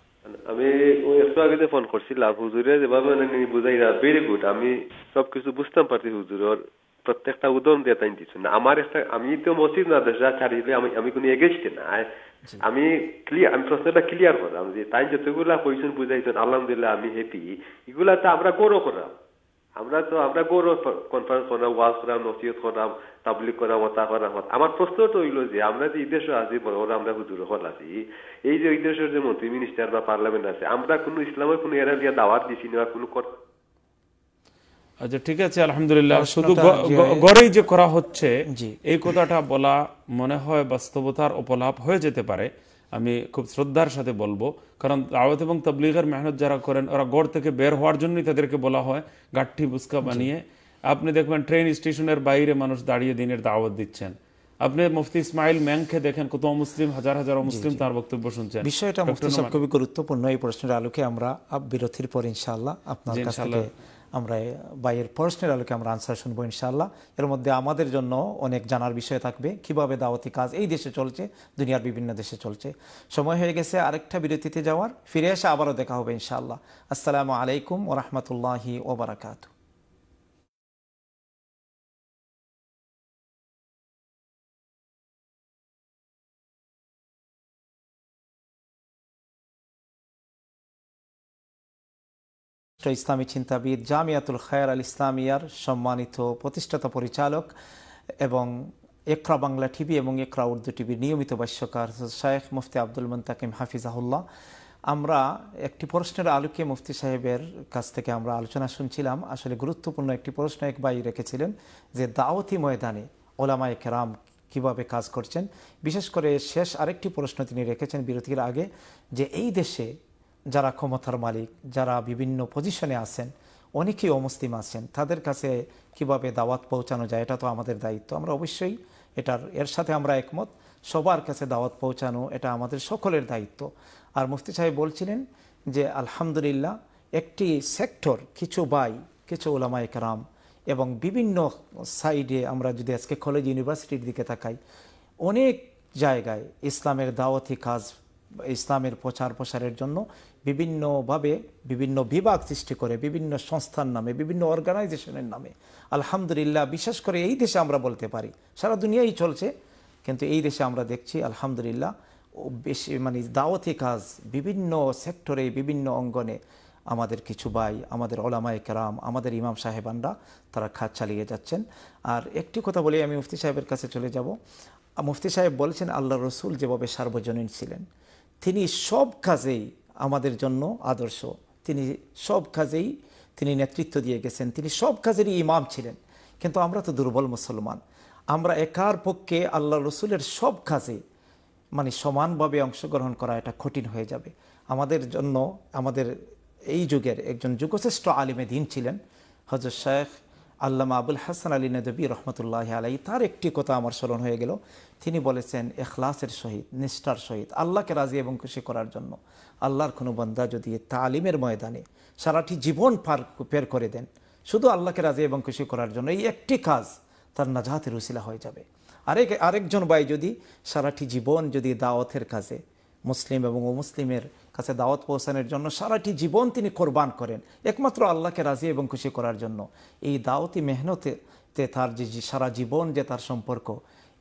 আমি ওই একটু আগে ফোন করছিলাম হুজুরে, যেভাবে উনি বুঝাইরা ভেরি গুড, আমি সবকিছু বুঝতাম পারছি হুজুর, আর প্রত্যেকটা উদাহরণ দিয়ে তাই দিচ্ছেন। আমার একটা, আমি তো মসজিদ না দেশা ছাড়িয়ে আমি কোনো এগেছি না, আমি প্রশ্নটা ক্লিয়ার করলাম যে তাই যতগুলা কইছেন বুঝাইছেন, আলহামদুলিল্লাহ আমি হ্যাপি। এগুলা তো আমরা গৌরব করলাম, আমরা গৌরব কনফারেন্স করলাম, ওয়াজ করলাম, নসিহত করলাম, তাবলিগ করলাম, ওতা করা হত। আমার প্রশ্নটা হইল যে আমরা যে দেশে আছি, আমরা হুজুর হল আছি, এই যে দেশের যে মন্ত্রী মিনিস্টার বা পার্লামেন্ট আছে, আমরা কোনো ইসলামের কোনো এরা দিয়ে দাওয়াত দিছি না, কোনো আচ্ছা ঠিক আছে আলহামদুলিল্লাহ। শুধু গড়েই যে করা হচ্ছে এই কথাটা বলা মনে হয় বাস্তবতার উপলাপ হয়ে যেতে পারে। আমি খুব শ্রদ্ধার সাথে বলবো, কারণ দাওয়াত এবং তাবলীগের মেহনত যারা করেন ওরা গড় থেকে বের হওয়ার জন্যই তাদেরকে বলা হয় গাঠি বুসকা বানিয়ে। আপনি দেখবেন ট্রেন স্টেশনের বাইরে মানুষ দাঁড়িয়ে দিনের দাওয়াত দিচ্ছেন। আপনি মুফতি ইসমাইল ম্যাংকে দেখেন, কত মুসলিম, হাজার হাজার মুসলিম তার বক্তব্য শুনছেন। বিষয়টা মুফতি সাহেব খুবই গুরুত্বপূর্ণ। এই প্রশ্নের আলোকে আমরা বিরতির পর ইনশাআল্লাহ আপনার কাছ থেকে আমরা বাইয়ের প্রশ্নের আলোকে আমরা আনসার শুনবো ইনশাআল্লাহ। এর মধ্যে আমাদের জন্য অনেক জানার বিষয় থাকবে, কিভাবে দাওয়াতি কাজ এই দেশে চলছে, দুনিয়ার বিভিন্ন দেশে চলছে। সময় হয়ে গেছে আরেকটা বিরতিতে যাওয়ার, ফিরে এসে আবারও দেখা হবে ইনশাআল্লাহ। আসসালামু আলাইকুম ওয়া রাহমাতুল্লাহি ওয়া বারাকাতুহু। ইসলামী চিন্তাবিদ, জামিয়াতুল খায়র আল ইসলামিয়ার সম্মানিত প্রতিষ্ঠাতা পরিচালক এবং ইকরা বাংলা টিভি এবং ইকরা উর্দু টিভির নিয়মিত ভাষ্যকার শায়েখ মুফতি আব্দুল মুনতাকিম হাফিজাহুল্লাহ। আমরা একটি প্রশ্নের আলোকে মুফতি সাহেবের কাছ থেকে আমরা আলোচনা শুনছিলাম। আসলে গুরুত্বপূর্ণ একটি প্রশ্ন এক ভাই রেখেছিলেন, যে দাওয়াতি ময়দানে ওলামায়ে কেরাম কীভাবে কাজ করছেন। বিশেষ করে শেষ আরেকটি প্রশ্ন তিনি রেখেছেন বিরতির আগে, যে এই দেশে যারা ক্ষমতার মালিক, যারা বিভিন্ন পজিশনে আছেন, অনেকেই অমুসলিম আছেন, তাদের কাছে কিভাবে দাওয়াত পৌঁছানো যায়, এটা তো আমাদের দায়িত্ব। আমরা অবশ্যই এর সাথে আমরা একমত, সবার কাছে দাওয়াত পৌঁছানো এটা আমাদের সকলের দায়িত্ব। আর মুফতি সাহেব বলছিলেন যে আলহামদুলিল্লাহ একটি সেক্টর, কিছু ভাই, কিছু ওলামায়ে কেরাম এবং বিভিন্ন সাইডে, আমরা যদি আজকে কলেজ ইউনিভার্সিটির দিকে তাকাই, অনেক জায়গায় ইসলামের দাওয়াতি কাজ, ইসলামের প্রচার প্রসারের জন্য বিভিন্নভাবে বিভিন্ন বিভাগ সৃষ্টি করে, বিভিন্ন সংস্থার নামে, বিভিন্ন অর্গানাইজেশনের নামে। আলহামদুলিল্লাহ বিশেষ করে এই দেশে আমরা বলতে পারি, সারা দুনিয়াই চলছে, কিন্তু এই দেশে আমরা দেখছি আলহামদুলিল্লাহ বেশি, মানে দাওয়াতি কাজ বিভিন্ন সেক্টরে, বিভিন্ন অঙ্গনে আমাদের কিছু ভাই, আমাদের ওলামায়ে কেরাম, আমাদের ইমাম সাহেবানরা তারা কাজ চালিয়ে যাচ্ছেন। আর একটি কথা বলি, আমি মুফতি সাহেবের কাছে চলে যাব। মুফতি সাহেব বলেছেন আল্লাহ রসুল যেভাবে সার্বজনীন ছিলেন, তিনি সব কাজেই আমাদের জন্য আদর্শ, তিনি সব কাজেই তিনি নেতৃত্ব দিয়ে গেছেন, তিনি সব কাজেরই ইমাম ছিলেন। কিন্তু আমরা তো দুর্বল মুসলমান, আমরা একার পক্ষে আল্লাহ রসুলের সব কাজে মানে সমানভাবে অংশগ্রহণ করা এটা কঠিন হয়ে যাবে আমাদের জন্য। আমাদের এই যুগের একজন যুগশ্রেষ্ঠ আলিমে দিন ছিলেন হযরত শেখ আল্লামা আবুল হাসান আলী নাদবি রহমতুল্লাহ আলাইহি। তার একটি কথা আমার স্মরণ হয়ে গেল, তিনি বলেছেন ইখলাসের সহিত, নিষ্ঠার সহিত, আল্লাহকে রাজি এবং খুশি করার জন্য। আল্লাহর কোনো বান্দা যদি তালিমের ময়দানে সারাটি জীবন পের করে দেন শুধু আল্লাহকে রাজি এবং খুশি করার জন্য, এই একটি কাজ তার নাজাতের উসিলা হয়ে যাবে। আরেকজন ভাই যদি সারাটি জীবন যদি দাওয়াতের কাজে, মুসলিম এবং অমুসলিমের কাছে দাওয়াত পৌঁছানোর জন্য সারাটি জীবন তিনি কোরবান করেন একমাত্র আল্লাহকে রাজি এবং খুশি করার জন্য, এই দাওয়াতি মেহনতে তার যে সারা জীবন যে তার সম্পর্ক,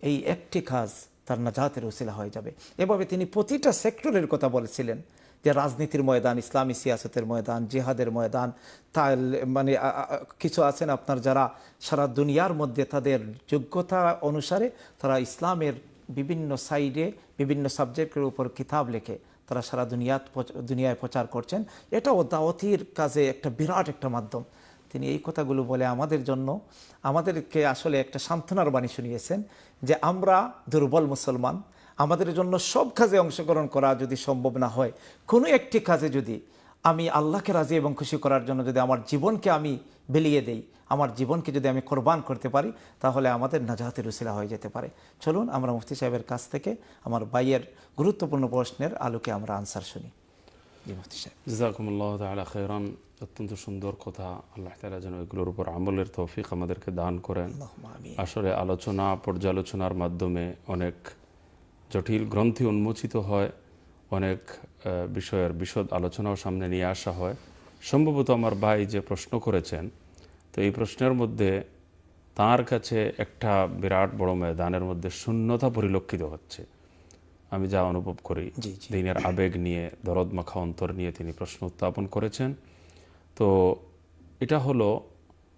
এই একটি কাজ তার নাজাতের উসিলা হয়ে যাবে। এভাবে তিনি প্রতিটা সেক্টরের কথা বলেছিলেন, যে রাজনীতির ময়দান, ইসলামী সিয়াসতের ময়দান, জিহাদের ময়দান। তাই মানে কিছু আছেন আপনার যারা সারা দুনিয়ার মধ্যে তাদের যোগ্যতা অনুসারে তারা ইসলামের বিভিন্ন সাইডে বিভিন্ন সাবজেক্টের উপর কিতাব লেখে তারা সারা দুনিয়ায় প্রচার করছেন। এটাও দাওয়াতির কাজে একটা বিরাট একটা মাধ্যম। তিনি এই কথাগুলো বলে আমাদের জন্য, আমাদেরকে আসলে একটা সান্ত্বনার বাণী শুনিয়েছেন যে আমরা দুর্বল মুসলমান, আমাদের জন্য সব কাজে অংশগ্রহণ করা যদি সম্ভব না হয়, কোনো একটি কাজে যদি আমি আল্লাহকে রাজি এবং খুশি করার জন্য যদি আমার জীবনকে আমি বিলিয়ে দেই, আমার জীবনকে যদি আমি কোরবান করতে পারি, তাহলে আমাদের নাজাতের উসিলা হয়ে যেতে পারে। চলুন আমরা মুফতি সাহেবের কাছ থেকে আমার ভাইয়ের গুরুত্বপূর্ণ প্রশ্নের আলোকে আমরা আনসার শুনি। জি মুফতি সাহেব, জাযাকুমুল্লাহ তাআলা খায়রান। অত্যন্ত সুন্দর কথা, আল্লাহ তাআলা যেন এগুলোর উপর আমলের তৌফিক আমাদেরকে দান করেন। আসলে আলোচনা পর্যালোচনার মাধ্যমে অনেক জটিল গ্রন্থি উন্মোচিত হয়, অনেক বিষয়ের বিশদ আলোচনাও সামনে নিয়ে আসা হয়। সম্ভবত আমার ভাই যে প্রশ্ন করেছেন, তো এই প্রশ্নের মধ্যে তার কাছে একটা বিরাট বড় ময়দানের মধ্যে শূন্যতা পরিলক্ষিত হচ্ছে, আমি যা অনুভব করি। দিনের আবেগ নিয়ে, দরদ মাখা অন্তর নিয়ে তিনি প্রশ্ন উত্থাপন করেছেন। তো এটা হলো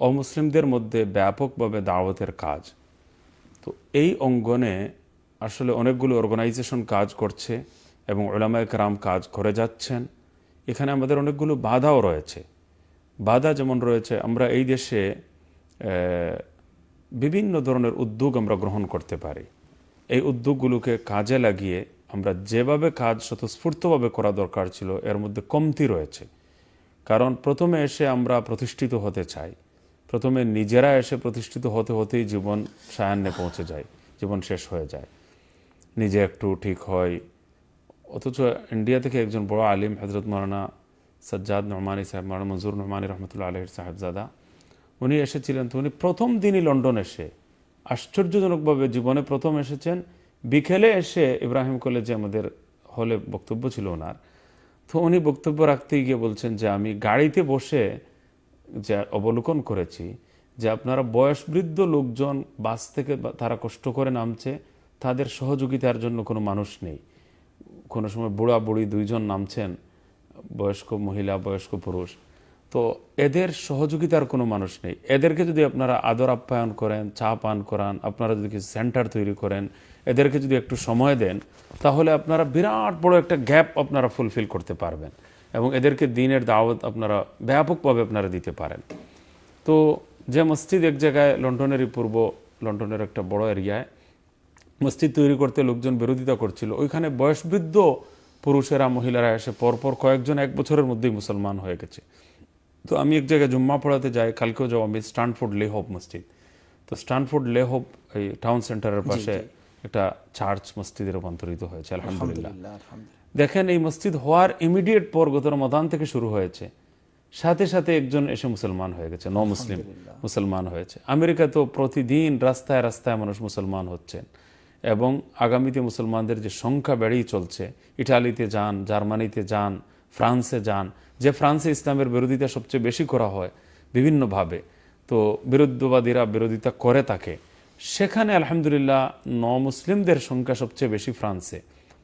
অমুসলিমদের মধ্যে ব্যাপকভাবে দাওয়াতের কাজ। তো এই অঙ্গনে আসলে অনেকগুলো অর্গানাইজেশন কাজ করছে এবং উলামায়ে কেরাম কাজ করে যাচ্ছেন। এখানে আমাদের অনেকগুলো বাধাও রয়েছে। বাধা যেমন রয়েছে, আমরা এই দেশে বিভিন্ন ধরনের উদ্যোগ আমরা গ্রহণ করতে পারি। এই উদ্যোগগুলোকে কাজে লাগিয়ে আমরা যেভাবে কাজ স্বতঃস্ফূর্তভাবে করা দরকার ছিল, এর মধ্যে কমতি রয়েছে। কারণ প্রথমে এসে আমরা প্রতিষ্ঠিত হতে চাই, প্রথমে নিজেরা এসে প্রতিষ্ঠিত হতে হতেই জীবন সায়ান্নে পৌঁছে যায়, জীবন শেষ হয়ে যায়, নিজে একটু ঠিক হয়। অথচ ইন্ডিয়া থেকে একজন বড় আলিম হযরত মাওলানা সাজ্জাদ নোমানী সাহেব, মাওলানা মনজুর নোমানী রহমতুল্লাহ আলাইহির সাহেবজাদা, উনি এসেছিলেন। তো উনি প্রথম দিনই লন্ডন এসে আশ্চর্যজনকভাবে জীবনে প্রথম এসেছেন। বিকেলে এসে ইব্রাহিম কলেজে আমাদের হলে বক্তব্য ছিল ওনার। তো উনি বক্তব্য রাখতে গিয়ে বলছেন যে আমি গাড়িতে বসে যা অবলোকন করেছি, যে আপনারা বয়সবৃদ্ধ লোকজন বাস থেকে তারা কষ্ট করে নামছে, তাদের সহযোগিতার জন্য কোনো মানুষ নেই। কোনো সময় বুড়া বুড়ি দুইজন নামছেন, বয়স্ক মহিলা, বয়স্ক পুরুষ, তো এদের সহযোগিতার কোনো মানুষ নেই। এদেরকে যদি আপনারা আদর আপ্যায়ন করেন, চা পান করান, আপনারা যদি কিছু সেন্টার তৈরি করেন, এদেরকে যদি একটু সময় দেন, তাহলে আপনারা বিরাট বড় একটা গ্যাপ আপনারা ফুলফিল করতে পারবেন এবং এদেরকে দিনের দাওয়াত আপনারা ব্যাপকভাবে আপনারা দিতে পারেন। তো যে মসজিদ এক জায়গায় লন্ডনেরই পূর্ব লন্ডনের একটা বড় এরিয়ায় মসজিদ তৈরি করতে লোকজন বিরোধিতা করছিল, ওইখানে বয়সবৃদ্ধ পুরুষেরা মহিলারা এসে পরপর কয়েকজন এক বছরের মধ্যেই মুসলমান হয়ে গেছে। তো আমি এক জায়গায় জুম্মা পড়াতে যাই, কালকেও যাও, আমি স্ট্যানফোর্ড লে হোপ মসজিদ। তো স্ট্যানফোর্ড লে হোপ এই টাউন সেন্টারের পাশে একটা চার্চ মসজিদে রূপান্তরিত হয়েছে আলহামদুলিল্লাহ। দেখেন এই মসজিদ হওয়ার ইমিডিয়েট পর গত রমাদান থেকে শুরু হয়েছে, সাথে সাথে একজন এসে মুসলমান হয়ে গেছে, ন মুসলিম মুসলমান হয়েছে। আমেরিকা তো প্রতিদিন রাস্তায় রাস্তায় মানুষ মুসলমান হচ্ছেন এবং আগামীতে মুসলমানদের যে সংখ্যা বেড়েই চলছে। ইটালিতে যান, জার্মানিতে যান, ফ্রান্সে যান, যে ফ্রান্সে ইসলামের বিরোধিতা সবচেয়ে বেশি করা হয় বিভিন্নভাবে, তো বিরুদ্ধবাদীরা বিরোধিতা করে থাকে, সেখানে আলহামদুলিল্লাহ ন মুসলিমদের সংখ্যা সবচেয়ে বেশি ফ্রান্সে।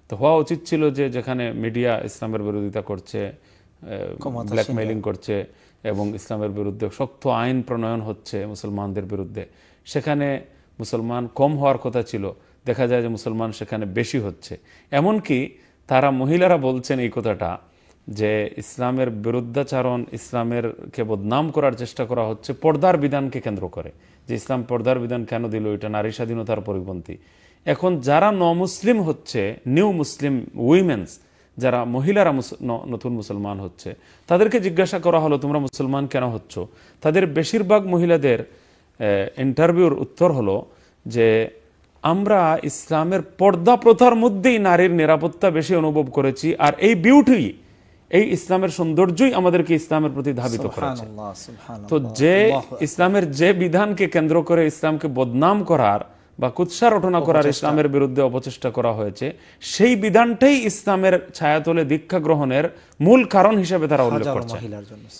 তো হওয়া উচিত ছিল যে যেখানে মিডিয়া ইসলামের বিরোধিতা করছে, ব্ল্যাকমেইলিং করছে এবং ইসলামের বিরুদ্ধে শক্ত আইন প্রণয়ন হচ্ছে মুসলমানদের বিরুদ্ধে। সেখানে মুসলমান কম হওয়ার কথা ছিল, দেখা যায় যে মুসলমান সেখানে বেশি হচ্ছে। এমনকি তারা মহিলারা বলছেন এই কথাটা যে ইসলামের বিরুদ্ধাচারণ, ইসলামেরকে বদনাম করার চেষ্টা করা হচ্ছে পর্দার বিধানকে কেন্দ্র করে, যে ইসলাম পর্দার বিধান কেন দিল, এটা নারী স্বাধীনতার পরিপন্থী। এখন যারা নমুসলিম হচ্ছে, নিউ মুসলিম উইমেন্স, যারা মহিলারা নতুন মুসলমান হচ্ছে, তাদেরকে জিজ্ঞাসা করা হলো তোমরা মুসলমান কেন হচ্ছ, তাদের বেশিরভাগ মহিলাদের ইন্টারভিউর উত্তর হলো যে আমরা ইসলামের পর্দা প্রথার মধ্যেই নারীর নিরাপত্তা বেশি অনুভব করেছি, আর এই বিউটি, এই ইসলামের সৌন্দর্যই আমাদেরকে ইসলামের প্রতি ধাবিত করেছে। তো যে ইসলামের যে বিধানকে কেন্দ্র করে ইসলামকে বদনাম করার বা কুৎসা রটনা করার, ইসলামের বিরুদ্ধে অপচেষ্টা করা হয়েছে, সেই বিধানটাই ইসলামের ছায়াতলে দীক্ষা গ্রহণের মূল কারণ হিসেবে তারা উল্লেখ করছে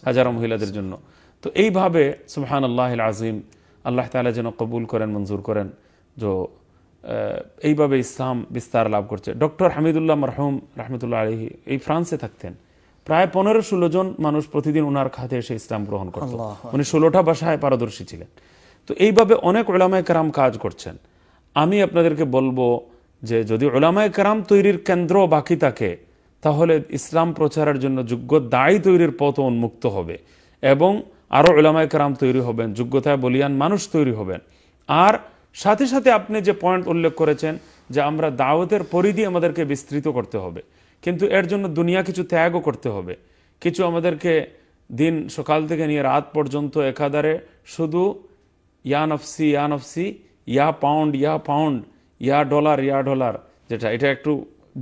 হাজারো মহিলাদের জন্য। তো এইভাবে সুবহানাল্লাহিল আযীম, আল্লাহ তাআলা যেন কবুল করেন, মঞ্জুর করেন, যে এইভাবে ইসলাম বিস্তার লাভ করছে। ডক্টর হামিদুল্লাহ মারহুম রহমতুল্লাহ আলাইহি এই ফ্রান্সে থাকতেন, প্রায় 15-16 জন মানুষ প্রতিদিন ওনার খাতে এসে ইসলাম গ্রহণ করত। উনি 16টা ভাষায় পারদর্শী ছিলেন। তো এইভাবে অনেক উলামায়ে কেরাম কাজ করছেন। আমি আপনাদেরকে বলবো যে যদি উলামায়ে কেরাম তৈরির কেন্দ্র বাকি থাকে, তাহলে ইসলাম প্রচারের জন্য যোগ্য দায়ী তৈরির পথ উন্মুক্ত হবে এবং আরও উলামায়ে কেরাম তৈরি হবেন, যোগ্যতায় বলিয়ান মানুষ তৈরি হবেন। আর সাথে সাথে আপনি যে পয়েন্ট উল্লেখ করেছেন যে আমরা দাওয়াতের পরিধি আমাদেরকে বিস্তৃত করতে হবে, কিন্তু এর জন্য দুনিয়া কিছু ত্যাগও করতে হবে। কিছু আমাদেরকে দিন সকাল থেকে নিয়ে রাত পর্যন্ত একাধারে শুধু ইয়া নফসি ইয়া নফসি, ইয়া পাউন্ড ইয়া পাউন্ড, ইয়া ডলার ইয়া ডলার, যেটা এটা একটু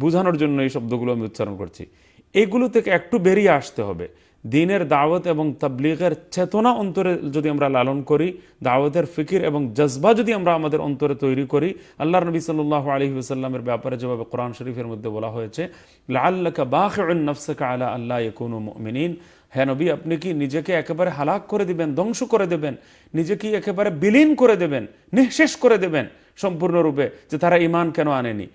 বোঝানোর জন্য এই শব্দগুলো আমি উচ্চারণ করছি, এগুলো থেকে একটু বেরিয়ে আসতে হবে। দিনের দাওয়াত এবং তাবলিগের চেতনা অন্তরে যদি আমরা লালন করি, দাওয়াতের ফিকির এবং জজবা যদি আমরা আমাদের অন্তরে তৈরি করি, আল্লাহর নবী সাল্লাল্লাহু আলাইহি ওয়াসাল্লামের ব্যাপারে যেভাবে কোরআন শরীফের মধ্যে বলা হয়েছে লাআল্লাকা বাখিউন নাফসাকা আলা আল্লা ইয়াকুনু মুমিনিন, হে নবী আপনি কি নিজেকে একেবারে হালাক করে দেবেন, ধ্বংস করে দেবেন, নিজেকে একেবারে বিলীন করে দেবেন, নিঃশেষ করে দেবেন সম্পূর্ণরূপে, যে তারা ইমান কেন আনেনি।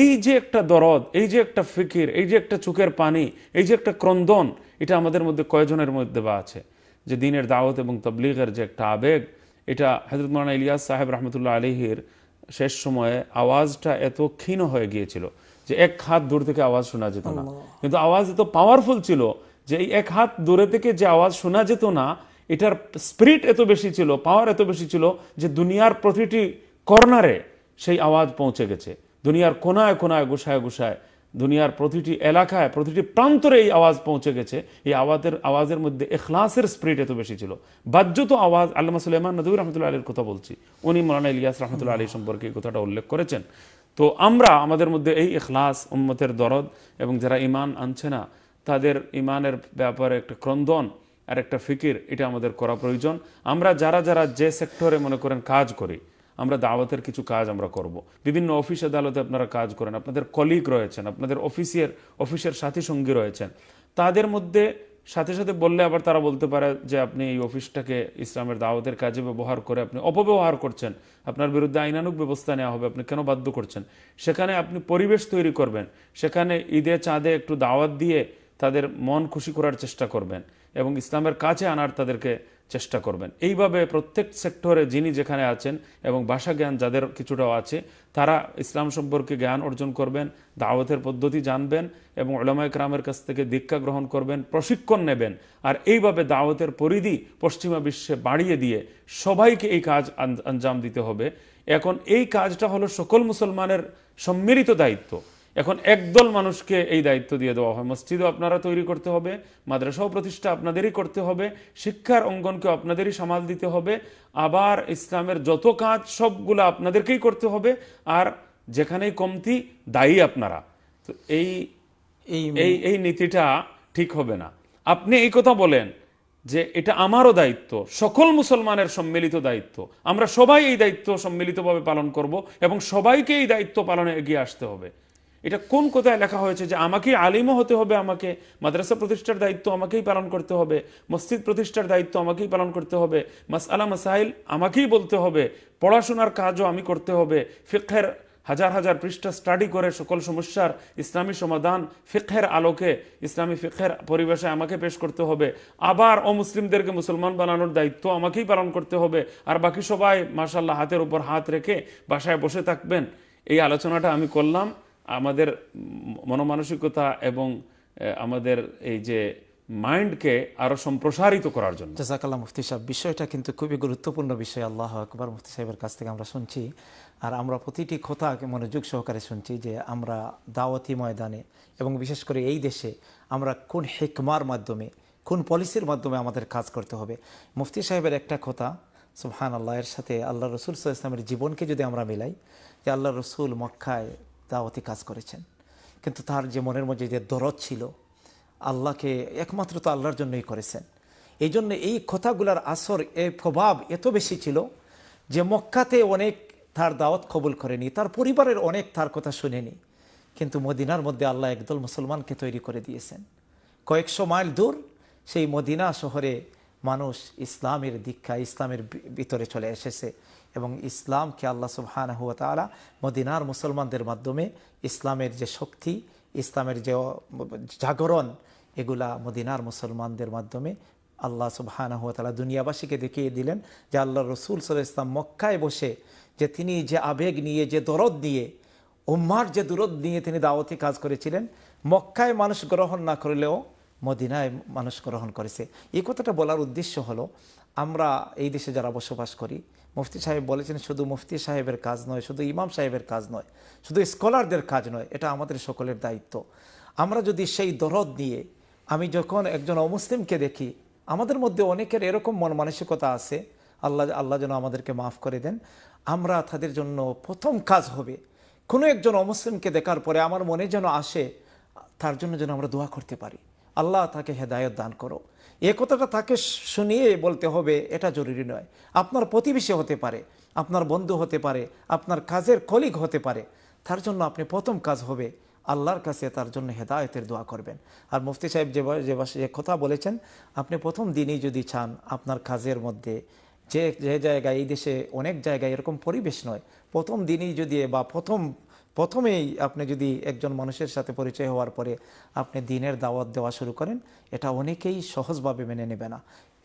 এই যে একটা দরদ, এই যে একটা ফিকির, এই যে একটা চোখের পানি, এই যে একটা ক্রন্দন, এটা আমাদের মধ্যে কয়জনের মধ্যে বা আছে? যে দিনের দাওয়াত এবং তাবলিগের যে একটা আবেগ, এটা হযরত মাওলানা ইলিয়াস সাহেব রহমতুল্লাহ আলাইহির শেষ সময়ে আওয়াজটা এত ক্ষীণ হয়ে গিয়েছিল যে এক হাত দূর থেকে আওয়াজ শোনা যেত না, কিন্তু আওয়াজ এত পাওয়ারফুল ছিল যে এই এক হাত দূরে থেকে যে আওয়াজ শোনা যেত না, এটার স্পিরিট এত বেশি ছিল, পাওয়ার এত বেশি ছিল যে দুনিয়ার প্রতিটি কর্নারে সেই আওয়াজ পৌঁছে গেছে। দুনিয়ার কোনায় কোনায়, গোসায় গোসায়, দুনিয়ার প্রতিটি এলাকায়, প্রতিটি প্রান্তরে এই আওয়াজ পৌঁছে গেছে। এই আওয়াজের মধ্যে এখলাসের স্পিরিট এত বেশি ছিল, বাহ্য তো আওয়াজ। আল্লামা সুলাইমান নাদভী রহমতুল্লাহ আলাইহির কথা বলছি, উনি মাওলানা ইলিয়াস রহমতুল্লাহ আলাইহি সম্পর্কে এই কথাটা উল্লেখ করেছেন। তো আমরা আমাদের মধ্যে এই এখলাস, উম্মতের দরদ এবং যারা ইমান আনছে না তাদের ইমানের ব্যাপারে একটা ক্রন্দন আর একটা ফিকির, এটা আমাদের করা প্রয়োজন। আমরা যারা যারা যে সেক্টরে মনে করেন কাজ করি, আমরা দাওয়াতের কিছু কাজ আমরা করব। বিভিন্ন অফিস আদালতে আপনারা কাজ করেন, আপনাদের কলিগ রয়েছেন, আপনাদের অফিসের সাথী সঙ্গী রয়েছেন, তাদের মধ্যে সাথে সাথে বললে আবার তারা বলতে পারে যে আপনি এই অফিসটাকে ইসলামের দাওয়াতের কাজে ব্যবহার করে আপনি অপব্যবহার করছেন, আপনার বিরুদ্ধে আইনানুক ব্যবস্থা নেওয়া হবে, আপনি কেন বাধ্য করছেন। সেখানে আপনি পরিবেশ তৈরি করবেন, সেখানে ঈদে চাঁদে একটু দাওয়াত দিয়ে তাদের মন খুশি করার চেষ্টা করবেন এবং ইসলামের কাছে আনার তাদেরকে চেষ্টা করবেন। এইভাবে প্রত্যেক সেক্টরে যিনি যেখানে আছেন এবং ভাষা জ্ঞান যাদের কিছুটাও আছে, তারা ইসলাম সম্পর্কে জ্ঞান অর্জন করবেন, দাওয়াতের পদ্ধতি জানবেন এবং উলামায়ে কেরামের কাছ থেকে দীক্ষা গ্রহণ করবেন, প্রশিক্ষণ নেবেন। আর এইভাবে দাওয়াতের পরিধি পশ্চিমা বিশ্বে বাড়িয়ে দিয়ে সবাইকে এই কাজ আঞ্জাম দিতে হবে। এখন এই কাজটা হলো সকল মুসলমানের সম্মিলিত দায়িত্ব। এখন একদল মানুষকে এই দায়িত্ব দিয়ে দেওয়া হয়, মসজিদও আপনারা তৈরি করতে হবে, মাদ্রাসাও প্রতিষ্ঠা আপনাদেরই করতে হবে, শিক্ষার অঙ্গনকে আপনাদেরই সামাল দিতে হবে, আবার ইসলামের যত কাজ সবগুলো আপনাদেরকেই করতে হবে, আর যেখানেই কমতি দায়ী আপনারা। তো এই নীতিটা ঠিক হবে না। আপনি এই কথা বলেন যে এটা আমারও দায়িত্ব, সকল মুসলমানের সম্মিলিত দায়িত্ব, আমরা সবাই এই দায়িত্ব সম্মিলিতভাবে পালন করব এবং সবাইকে এই দায়িত্ব পালনে এগিয়ে আসতে হবে। এটা কোন কোথায় লেখা হয়েছে যে আমাকে আলিমও হতে হবে, আমাকে মাদ্রাসা প্রতিষ্ঠার দায়িত্ব আমাকেই পালন করতে হবে, মসজিদ প্রতিষ্ঠার দায়িত্ব আমাকেই পালন করতে হবে, মাসআলা মাসাইল আমাকেই বলতে হবে, পড়াশোনার কাজও আমি করতে হবে, ফিকহের হাজার হাজার পৃষ্ঠা স্টাডি করে সকল সমস্যার ইসলামী সমাধান ফিকহের আলোকে ইসলামী ফিকহের পরিবেশে আমাকে পেশ করতে হবে। আবার অমুসলিমদেরকে মুসলমান বানানোর দায়িত্ব আমাকেই পালন করতে হবে। আর বাকি সবাই মাশাআল্লাহ হাতের উপর হাত রেখে বাসায় বসে থাকবেন। এই আলোচনাটা আমি করলাম। আমাদের মনমানসিকতা এবং আমাদের এই যে মাইন্ডকে আরো সম্প্রসারিত করার জন্য। জাযাকাল্লাহ মুফতি সাহেব, বিষয়টা কিন্তু খুবই গুরুত্বপূর্ণ বিষয়। আল্লাহু আকবার। মুফতি সাহেবের কাছ থেকে আমরা শুনছি, আর আমরা প্রতিটি কথা মনোযোগ সহকারে শুনছি যে আমরা দাওয়াতি ময়দানে এবং বিশেষ করে এই দেশে আমরা কোন হিকমার মাধ্যমে, কোন পলিসির মাধ্যমে আমাদের কাজ করতে হবে। মুফতি সাহেবের একটা কথা সুবহানাল্লাহ, এর সাথে আল্লাহ রাসূল সাল্লাল্লাহু আলাইহি ওয়াসাল্লামের জীবনকে যদি আমরা মিলাই, যে আল্লাহ রাসূল মক্কায় দাওয়াতি কাজ করেছেন, কিন্তু তার যে মনের মধ্যে যে দরদ ছিল, আল্লাহকে একমাত্র তো আল্লাহর জন্যই করেছেন। এই জন্য এই কথাগুলার আসর, এর প্রভাব এত বেশি ছিল যে মক্কাতে অনেক তার দাওয়াত কবুল করেনি, তার পরিবারের অনেক তার কথা শুনেনি, কিন্তু মদিনার মধ্যে আল্লাহ একদল মুসলমানকে তৈরি করে দিয়েছেন। কয়েকশো মাইল দূর সেই মদিনা শহরে মানুষ ইসলামের দীক্ষা, ইসলামের ভিতরে চলে এসেছে এবং ইসলামকে আল্লাহ সুবহানাহু ওয়া তাআলা মদিনার মুসলমানদের মাধ্যমে ইসলামের যে শক্তি, ইসলামের যে জাগরণ, এগুলা মদিনার মুসলমানদের মাধ্যমে আল্লাহ সুবহানাহু ওয়া তাআলা দুনিয়াবাসীকে দেখিয়ে দিলেন যে আল্লাহ রাসূল সাল্লাল্লাহু আলাইহি ওয়াসাল্লাম মক্কায় বসে যে তিনি যে আবেগ নিয়ে, যে দরদ নিয়ে, উম্মার যে দরদ নিয়ে তিনি দাওয়াতি কাজ করেছিলেন, মক্কায় মানুষ গ্রহণ না করলেও মদিনায় মানুষ গ্রহণ করেছে। এই কথাটা বলার উদ্দেশ্য হলো, আমরা এই দেশে যারা বসবাস করি, মুফতি সাহেব বলেছেন শুধু মুফতি সাহেবের কাজ নয়, শুধু ইমাম সাহেবের কাজ নয়, শুধু স্কলারদের কাজ নয়, এটা আমাদের সকলের দায়িত্ব। আমরা যদি সেই দরদ নিয়ে, আমি যখন একজন অমুসলিমকে দেখি, আমাদের মধ্যে অনেকের এরকম মন মানসিকতা আছে, আল্লাহ যেন আমাদেরকে মাফ করে দেন, আমরা তাদের জন্য প্রথম কাজ হবে কোনো একজন অমুসলিমকে দেখার পরে আমার মনে যেন আসে তার জন্য যেন আমরা দোয়া করতে পারি, আল্লাহ তাকে হেদায়ত দান করো। এ কথাটা তাকে শুনিয়ে বলতে হবে, এটা জরুরি নয়। আপনার প্রতিবেশী হতে পারে, আপনার বন্ধু হতে পারে, আপনার কাজের কলিগ হতে পারে, তার জন্য আপনি প্রথম কাজ হবে আল্লাহর কাছে তার জন্য হেদায়তের দোয়া করবেন। আর মুফতি সাহেব যে কথা বলেছেন, আপনি প্রথম দিনই যদি চান আপনার কাজের মধ্যে, যে জায়গায়, এই দেশে অনেক জায়গায় এরকম পরিবেশ নয়, প্রথম দিনই যদি বা প্রথমেই আপনি যদি একজন মানুষের সাথে পরিচয় হওয়ার পরে আপনি দিনের দাওয়াত দেওয়া শুরু করেন, এটা অনেকেই সহজভাবে মেনে নেবে না।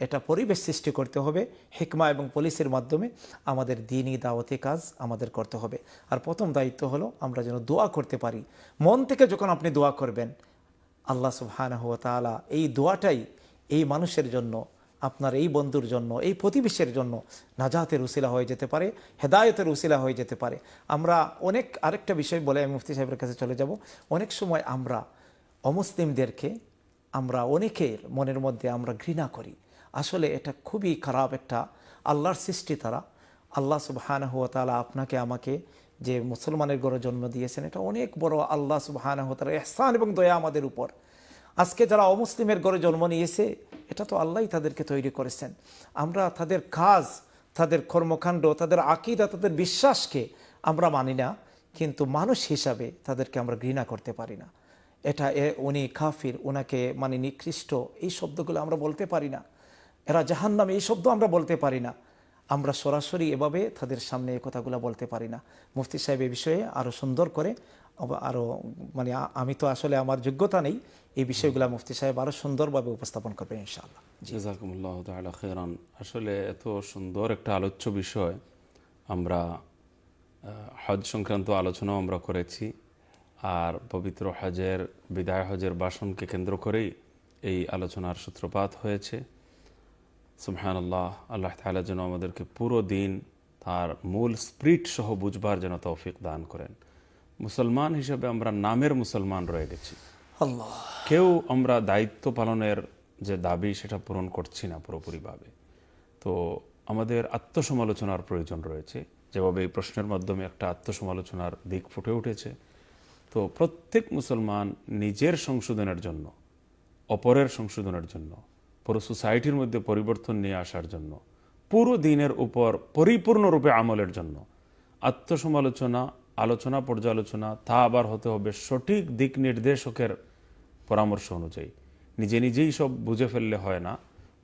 এটা পরিবেশ সৃষ্টি করতে হবে, হিকমা এবং পলিসির মাধ্যমে আমাদের দিনই দাওয়াতি কাজ আমাদের করতে হবে। আর প্রথম দায়িত্ব হলো আমরা যেন দোয়া করতে পারি। মন থেকে যখন আপনি দোয়া করবেন, আল্লাহ সুবহানাহু ওয়া তাআলা এই দোয়াটাই এই মানুষের জন্য, আপনার এই বন্ধুর জন্য, এই প্রতিবেশীর জন্য নাজাতের উসিলা হয়ে যেতে পারে, হেদায়েতের উসিলা হয়ে যেতে পারে। আমরা অনেক, আরেকটা বিষয় বলে আমি মুফতি সাহেবের কাছে চলে যাব, অনেক সময় আমরা অমুসলিমদেরকে আমরা অনেকের মনের মধ্যে আমরা ঘৃণা করি। আসলে এটা খুবই খারাপ, একটা আল্লাহর সৃষ্টি তারা। আল্লাহ সুবহানাহু ওয়া তাআলা আপনাকে আমাকে যে মুসলমানের ঘরে জন্ম দিয়েছেন, এটা অনেক বড় আল্লাহ সুবহানাহু ওয়া তাআলার ইহসান এবং দয়া আমাদের উপর। আজকে যারা অমুসলিমের ঘরে জন্ম নিয়েছে, এটা তো আল্লাহই তাদেরকে তৈরি করেছেন। আমরা তাদের কাজ, তাদের কর্মকাণ্ড, তাদের আকীদা, তাদের বিশ্বাসকে আমরা মানি না, কিন্তু মানুষ হিসাবে তাদেরকে আমরা ঘৃণা করতে পারি না। এটা উনি কাফির, ওনাকে মানে নিকৃষ্ট, এই শব্দগুলো আমরা বলতে পারি না। এরা জাহান্নামী, এই শব্দ আমরা বলতে পারি না। আমরা সরাসরি এভাবে তাদের সামনে এই কথাগুলো বলতে পারি না। মুফতি সাহেব এ বিষয়ে আরও সুন্দর করে আরও, মানে আমি তো আসলে আমার যোগ্যতা নেই, এই বিষয়গুলো মুফতি সাহেব আরও সুন্দরভাবে উপস্থাপন করবেন ইনশাআল্লাহ। জাযাকুমুল্লাহ তাআলা খাইরান। আসলে এত সুন্দর একটা আলোচ্য বিষয়, আমরা হজ সংক্রান্ত আলোচনাও আমরা করেছি, আর পবিত্র হজের বিদায় হজের ভাষণকে কেন্দ্র করেই এই আলোচনার সূত্রপাত হয়েছে। সুবহানাল্লাহ, আল্লাহ তাআলা যেন আমাদেরকে পুরো দিন তার মূল স্পিরিট সহ বুঝবার যেন তৌফিক দান করেন। মুসলমান হিসেবে আমরা নামের মুসলমান রয়ে গেছি, আল্লাহ কেউ আমরা দায়িত্ব পালনের যে দাবি সেটা পূরণ করছি না পুরোপুরিভাবে। তো আমাদের আত্মসমালোচনার প্রয়োজন রয়েছে, যেভাবে এই প্রশ্নের মাধ্যমে একটা আত্মসমালোচনার দিক ফুটে উঠেছে। তো প্রত্যেক মুসলমান নিজের সংশোধনের জন্য, অপরের সংশোধনের জন্য, পুরো সোসাইটির মধ্যে পরিবর্তন নিয়ে আসার জন্য, পুরো দিনের উপর পরিপূর্ণরূপে আমলের জন্য আত্মসমালোচনা, আলোচনা, পর্যালোচনা, তা আবার হতে হবে সঠিক দিক নির্দেশকের পরামর্শ অনুযায়ী। নিজে নিজেই সব বুঝে ফেললে হয় না,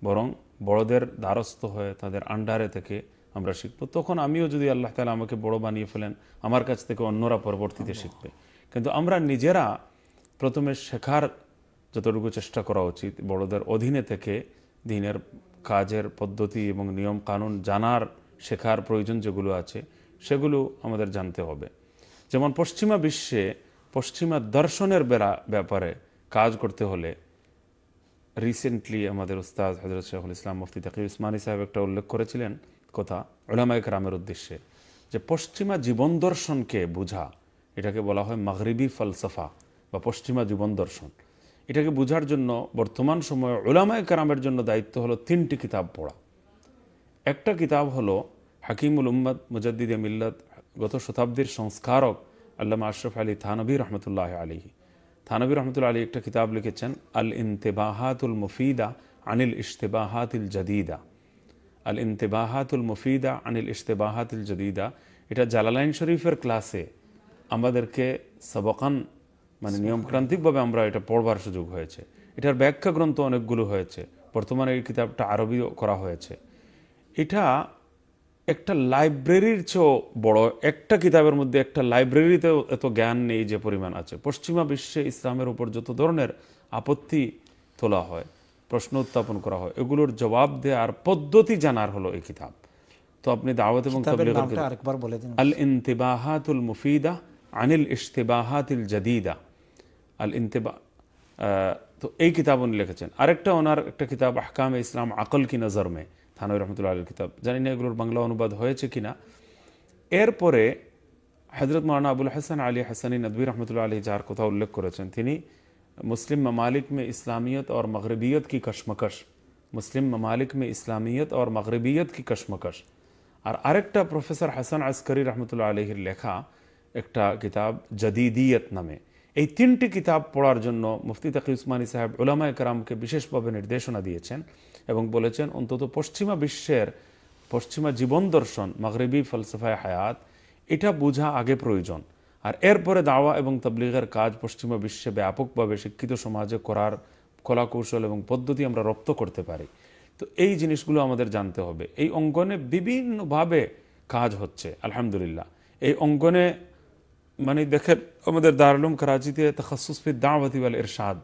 বরং বড়দের দ্বারস্থ হয়ে তাদের আন্ডারে থেকে আমরা শিখব, তখন আমিও যদি আল্লাহ তাআলা আমাকে বড় বানিয়ে ফেলেন, আমার কাছ থেকে অন্যরা পরবর্তীতে শিখবে। কিন্তু আমরা নিজেরা প্রথমে শেখার যতটুকু চেষ্টা করা উচিত, বড়দের অধীনে থেকে দিনের কাজের পদ্ধতি এবং নিয়ম কানুন জানার, শেখার প্রয়োজন যেগুলো আছে সেগুলো আমাদের জানতে হবে। যেমন পশ্চিমা বিশ্বে পশ্চিমা দর্শনের ব্যাপারে কাজ করতে হলে রিসেন্টলি আমাদের উস্তাদ হযরত শাইখুল ইসলাম মুফতি তাকি উসমানী সাহেব একটা উল্লেখ করেছিলেন কথা উলামায়ে কেরামের উদ্দেশ্যে, যে পশ্চিমা জীবন দর্শনকে বোঝা, এটাকে বলা হয় মাগরিবি ফলসফা বা পশ্চিমা জীবন দর্শন। এটাকে বোঝার জন্য বর্তমান সময়ে উলামায়ে কেরামের জন্য দায়িত্ব হলো তিনটি কিতাব পড়া। একটা কিতাব হলো হাকিমুল উম্মত মুজাদ্দিদে মিল্লাত গত শতাব্দীর সংস্কারক আল্লামা আশরাফ আলী থানভী রহমতুল্লাহি আলাইহি, থানভী রহমতুল্লাহ আলী একটা কিতাব লিখেছেন আল ইনতিবাহাতুল মুফিদা আনিল ইশতিবাহাতিল জাদিদা। আল ইনতিবাহাতুল মুফিদা আনিল ইশতিবাহাতিল জাদিদা, এটা জালালাইন শরীফের ক্লাসে আমাদেরকে সবকান মানে নিয়মক্রান্তিকভাবে আমরা এটা পড়বার সুযোগ হয়েছে। এটার ব্যাখ্যা গ্রন্থ অনেকগুলো হয়েছে, বর্তমানে এই কিতাবটা আরবিও করা হয়েছে। এটা একটা লাইব্রেরির চেয়েও বড়, একটা কিতাবের মধ্যে একটা লাইব্রেরিতেও এত জ্ঞান নেই যে পরিমাণ আছে। পশ্চিমা বিশ্বে ইসলামের উপর যত ধরনের আপত্তি তোলা হয়, প্রশ্ন উত্থাপন করা হয়, এগুলোর জবাব দেওয়ার পদ্ধতি জানার হলো এই কিতাব। তো আপনি দাওয়াত এবং আল ইনতিবাহাতুল মুফিদা আনিল ইশতিবাহাতিল জাদিদা আল ইনতিবা, তো এই কিতাব উনি লিখেছেন। আরেকটা ওনার একটা কিতাব আহকামে ইসলাম আকল কি নজর মে, থানভী রহমতুল্লাহ আলীর কিতাব, জানি না এগুলোর বাংলা অনুবাদ হয়েছে কিনা। এরপরে হযরত মাওলানা আবুল হাসান আলী হাসানী নদভী রহমতুল্লাহ আলী, যার কথা উল্লেখ করেছেন, তিনি মুসলিম মমালিক মে ইসলামিয়ত और मगरबियत की कशमकश, মুসলিম মমালিক মে ইসলামিয়ত और मगरबियत की कशमकश। আর আরেকটা প্রফেসর হাসান আসকারী রহমতুল্লাহ আলীর লেখা একটা কিতাব জাদিদিয়ত নামে। এই তিনটি কিতাব পড়ার জন্য মুফতি তাকি উসমানী সাহেব উলামায়ে কেরামকে বিশেষভাবে নির্দেশনা দিয়েছেন এবং বলেছেন অন্তত পশ্চিমা বিশ্বের পশ্চিমা জীবন দর্শন মাগরিবি ফলসফায় হায়াত এটা বোঝা আগে প্রয়োজন। আর এরপরে দাওয়া এবং তাবলিগের কাজ পশ্চিমা বিশ্বে ব্যাপকভাবে শিক্ষিত সমাজে করার কলাকৌশল এবং পদ্ধতি আমরা রপ্ত করতে পারি। তো এই জিনিসগুলো আমাদের জানতে হবে। এই অঙ্গনে বিভিন্নভাবে কাজ হচ্ছে আলহামদুলিল্লাহ। এই অঙ্গনে মানে দেখেন আমাদের দারুলুম করাচিতে তাখাসুস ফি দাওয়াতি ওয়াল ইরশাদ,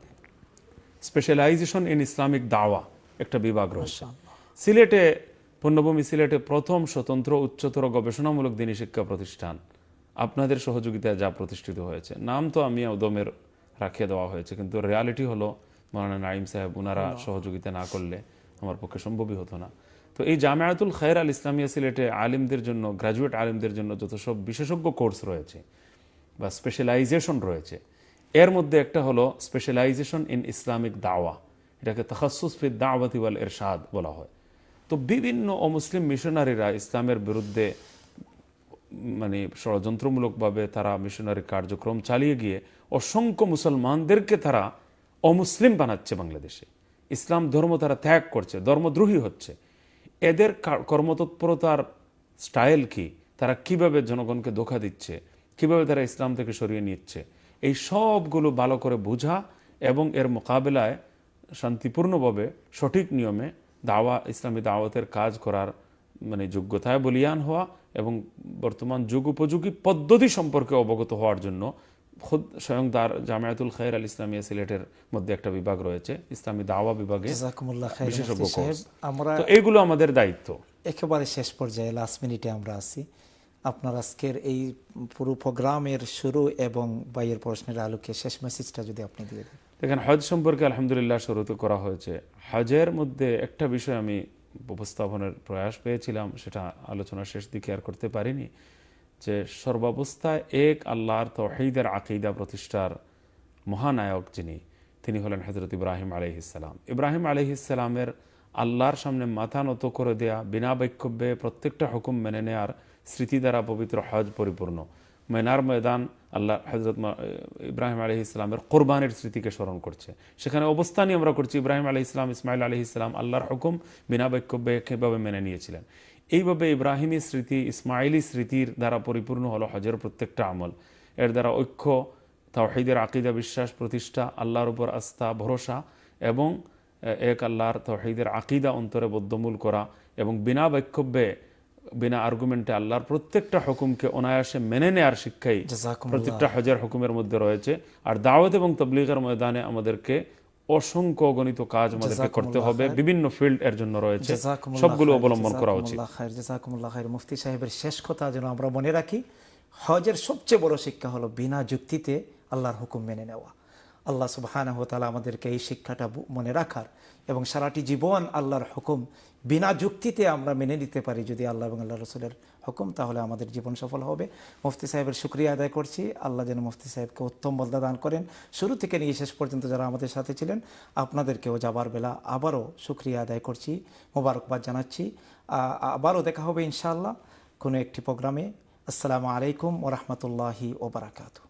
স্পেশালাইজেশন ইন ইসলামিক দাওয়া একটা বিভাগ রয়েছে। সিলেটে, পূর্ণভূমি সিলেটে প্রথম স্বতন্ত্র উচ্চতর গবেষণামূলক দিনী শিক্ষা প্রতিষ্ঠান আপনাদের সহযোগিতায় যা প্রতিষ্ঠিত হয়েছে, নাম তো আমি উদমের রাখিয়ে দেওয়া হয়েছে, কিন্তু রিয়ালিটি হলো মাওলানা নাঈম সাহেব ওনারা সহযোগিতা না করলে আমার পক্ষে সম্ভবই হতো না। তো এই জামিয়াতুল খায়র আল ইসলামিয়া সিলেটে আলিমদের জন্য, গ্রাজুয়েট আলিমদের জন্য যত সব বিশেষজ্ঞ কোর্স রয়েছে বা স্পেশালাইজেশন রয়েছে, এর মধ্যে একটা হলো স্পেশালাইজেশন ইন ইসলামিক দাওয়া, এটাকে তাখাসুস ফি দাওয়াতি ওয়াল ইরশাদ বলা হয়। তো বিভিন্ন অমুসলিম মিশনারিরা ইসলামের বিরুদ্ধে মানে ষড়যন্ত্রমূলকভাবে তারা মিশনারি কার্যক্রম চালিয়ে গিয়ে অসংখ্য মুসলমানদেরকে তারা অমুসলিম বানাচ্ছে, বাংলাদেশে ইসলাম ধর্ম তারা ত্যাগ করছে, ধর্মদ্রোহী হচ্ছে। এদের কর্মতৎপরতার স্টাইল কি, তারা কিভাবে জনগণকে ধোঁকা দিচ্ছে, কীভাবে তারা ইসলাম থেকে সরিয়ে নিচ্ছে, এই সবগুলো ভালো করে বোঝা এবং এর মোকাবেলায় শান্তিপূর্ণভাবে সঠিক নিয়মে দাওয়া, ইসলামী দাওয়াতের কাজ করার মানে যোগ্যতায় বলিয়ান হওয়া এবং বর্তমান যুগ উপযোগী পদ্ধতি সম্পর্কে অবগত হওয়ার জন্য খুদ স্বয়ং জামিয়াতুল খায়র আল ইসলামিয়া সিলেটের মধ্যে একটা বিভাগ রয়েছে ইসলামী দাওয়া বিভাগে বিশেষজ্ঞ কোর্স। তো এইগুলো আমাদের দায়িত্ব। একেবারে শেষ পর্যায়ে, লাস্ট মিনিটে আমরা আছি। আপনার আজকের এই পুরো প্রোগ্রামের শুরু এবং বাইরের প্রশ্নের আলোকে শেষ মেসেজটা যদি আপনি দিয়ে দেন। দেখেন, হজ সম্পর্কে আলহামদুলিল্লাহ শুরু তো করা হয়েছে। হজের মধ্যে একটা বিষয় আমি উপস্থাপনের প্রয়াস পেয়েছিলাম, সেটা আলোচনার শেষ দিকে আর করতে পারিনি, যে সর্বাবস্থায় এক আল্লাহর তাওহীদের আকীদা প্রতিষ্ঠার মহানায়ক যিনি, তিনি হলেন হযরত ইব্রাহিম আলাইহিসসালাম। ইব্রাহিম আলাইহিসসালামের আল্লাহর সামনে মাথা নত করে দেয়া, বিনা বৈক্ষোভে প্রত্যেকটা হুকুম মেনে নেয়ার স্মৃতি দ্বারা পবিত্র হজ পরিপূর্ণ। মিনার ময়দান আল্লাহ হযরত ইব্রাহিম আলাইহিস সালামের কুরবানির স্মৃতিকে স্মরণ করছে, সেখানে অবস্থানই আমরা করছি। ইব্রাহিম আলাইহিস সালাম, ইসমাইল আলাইহিস সালাম আল্লাহর হুকুম বিনা বৈক্ষোভে কিভাবে মেনে নিয়েছিলেন, এইভাবে ইব্রাহিমী স্মৃতি, ইসমাইলি স্মৃতির দ্বারা পরিপূর্ণ হলো হজের প্রত্যেকটা আমল। এর দ্বারা ঐক্য, তাওহীদের আকীদা বিশ্বাস প্রতিষ্ঠা, আল্লাহর উপর আস্থা ভরসা এবং এক আল্লাহর তাওহীদের আকীদা অন্তরে বদ্ধমূল করা এবং বিনা বৈক্ষোভে বিনা আর্গুমেন্টে আল্লাহর প্রত্যেকটা হুকুমকে অনায়াসে মেনে নেওয়ার শিক্ষাই প্রত্যেকটা হজের হুকুমের মধ্যে রয়েছে। আর দাওয়াত এবং তাবলীগের ময়দানে আমাদেরকে অসংখ্য গণিত কাজ আমাদেরকে করতে হবে, বিভিন্ন ফিল্ড এর জন্য রয়েছে, সবগুলো অবলম্বন করা উচিত। জাযাকুমুল্লাহ খায়ের। মুফতি সাহেবের শেষ কথা যেন আমরা মনে রাখি, হজের সবচেয়ে বড় শিক্ষা হলো বিনা যুক্তিতে আল্লাহর হুকুম মেনে নেওয়া। আল্লাহ সুবহানাহু ওয়া তাআলা আমাদেরকে এই শিক্ষাটা মনে রাখার এবং সারাটি জীবন আল্লাহর হুকুম বিনা যুক্তিতে আমরা মেনে নিতে পারি যদি আল্লাহ এবং আল্লাহ রসুলের হুকুম, তাহলে আমাদের জীবন সফল হবে। মুফতি সাহেবের শুকরিয়া আদায় করছি, আল্লাহ যেন মুফতি সাহেবকে উত্তম বদলা দান করেন। শুরু থেকে নিয়ে শেষ পর্যন্ত যারা আমাদের সাথে ছিলেন আপনাদেরকেও যাবার বেলা আবারও শুকরিয়া আদায় করছি, মোবারকবাদ জানাচ্ছি। আবারও দেখা হবে ইনশাআল্লাহ কোনো একটি প্রোগ্রামে। আসসালামু আলাইকুম ওয়া রাহমাতুল্লাহি ওয়া বারাকাতুহু।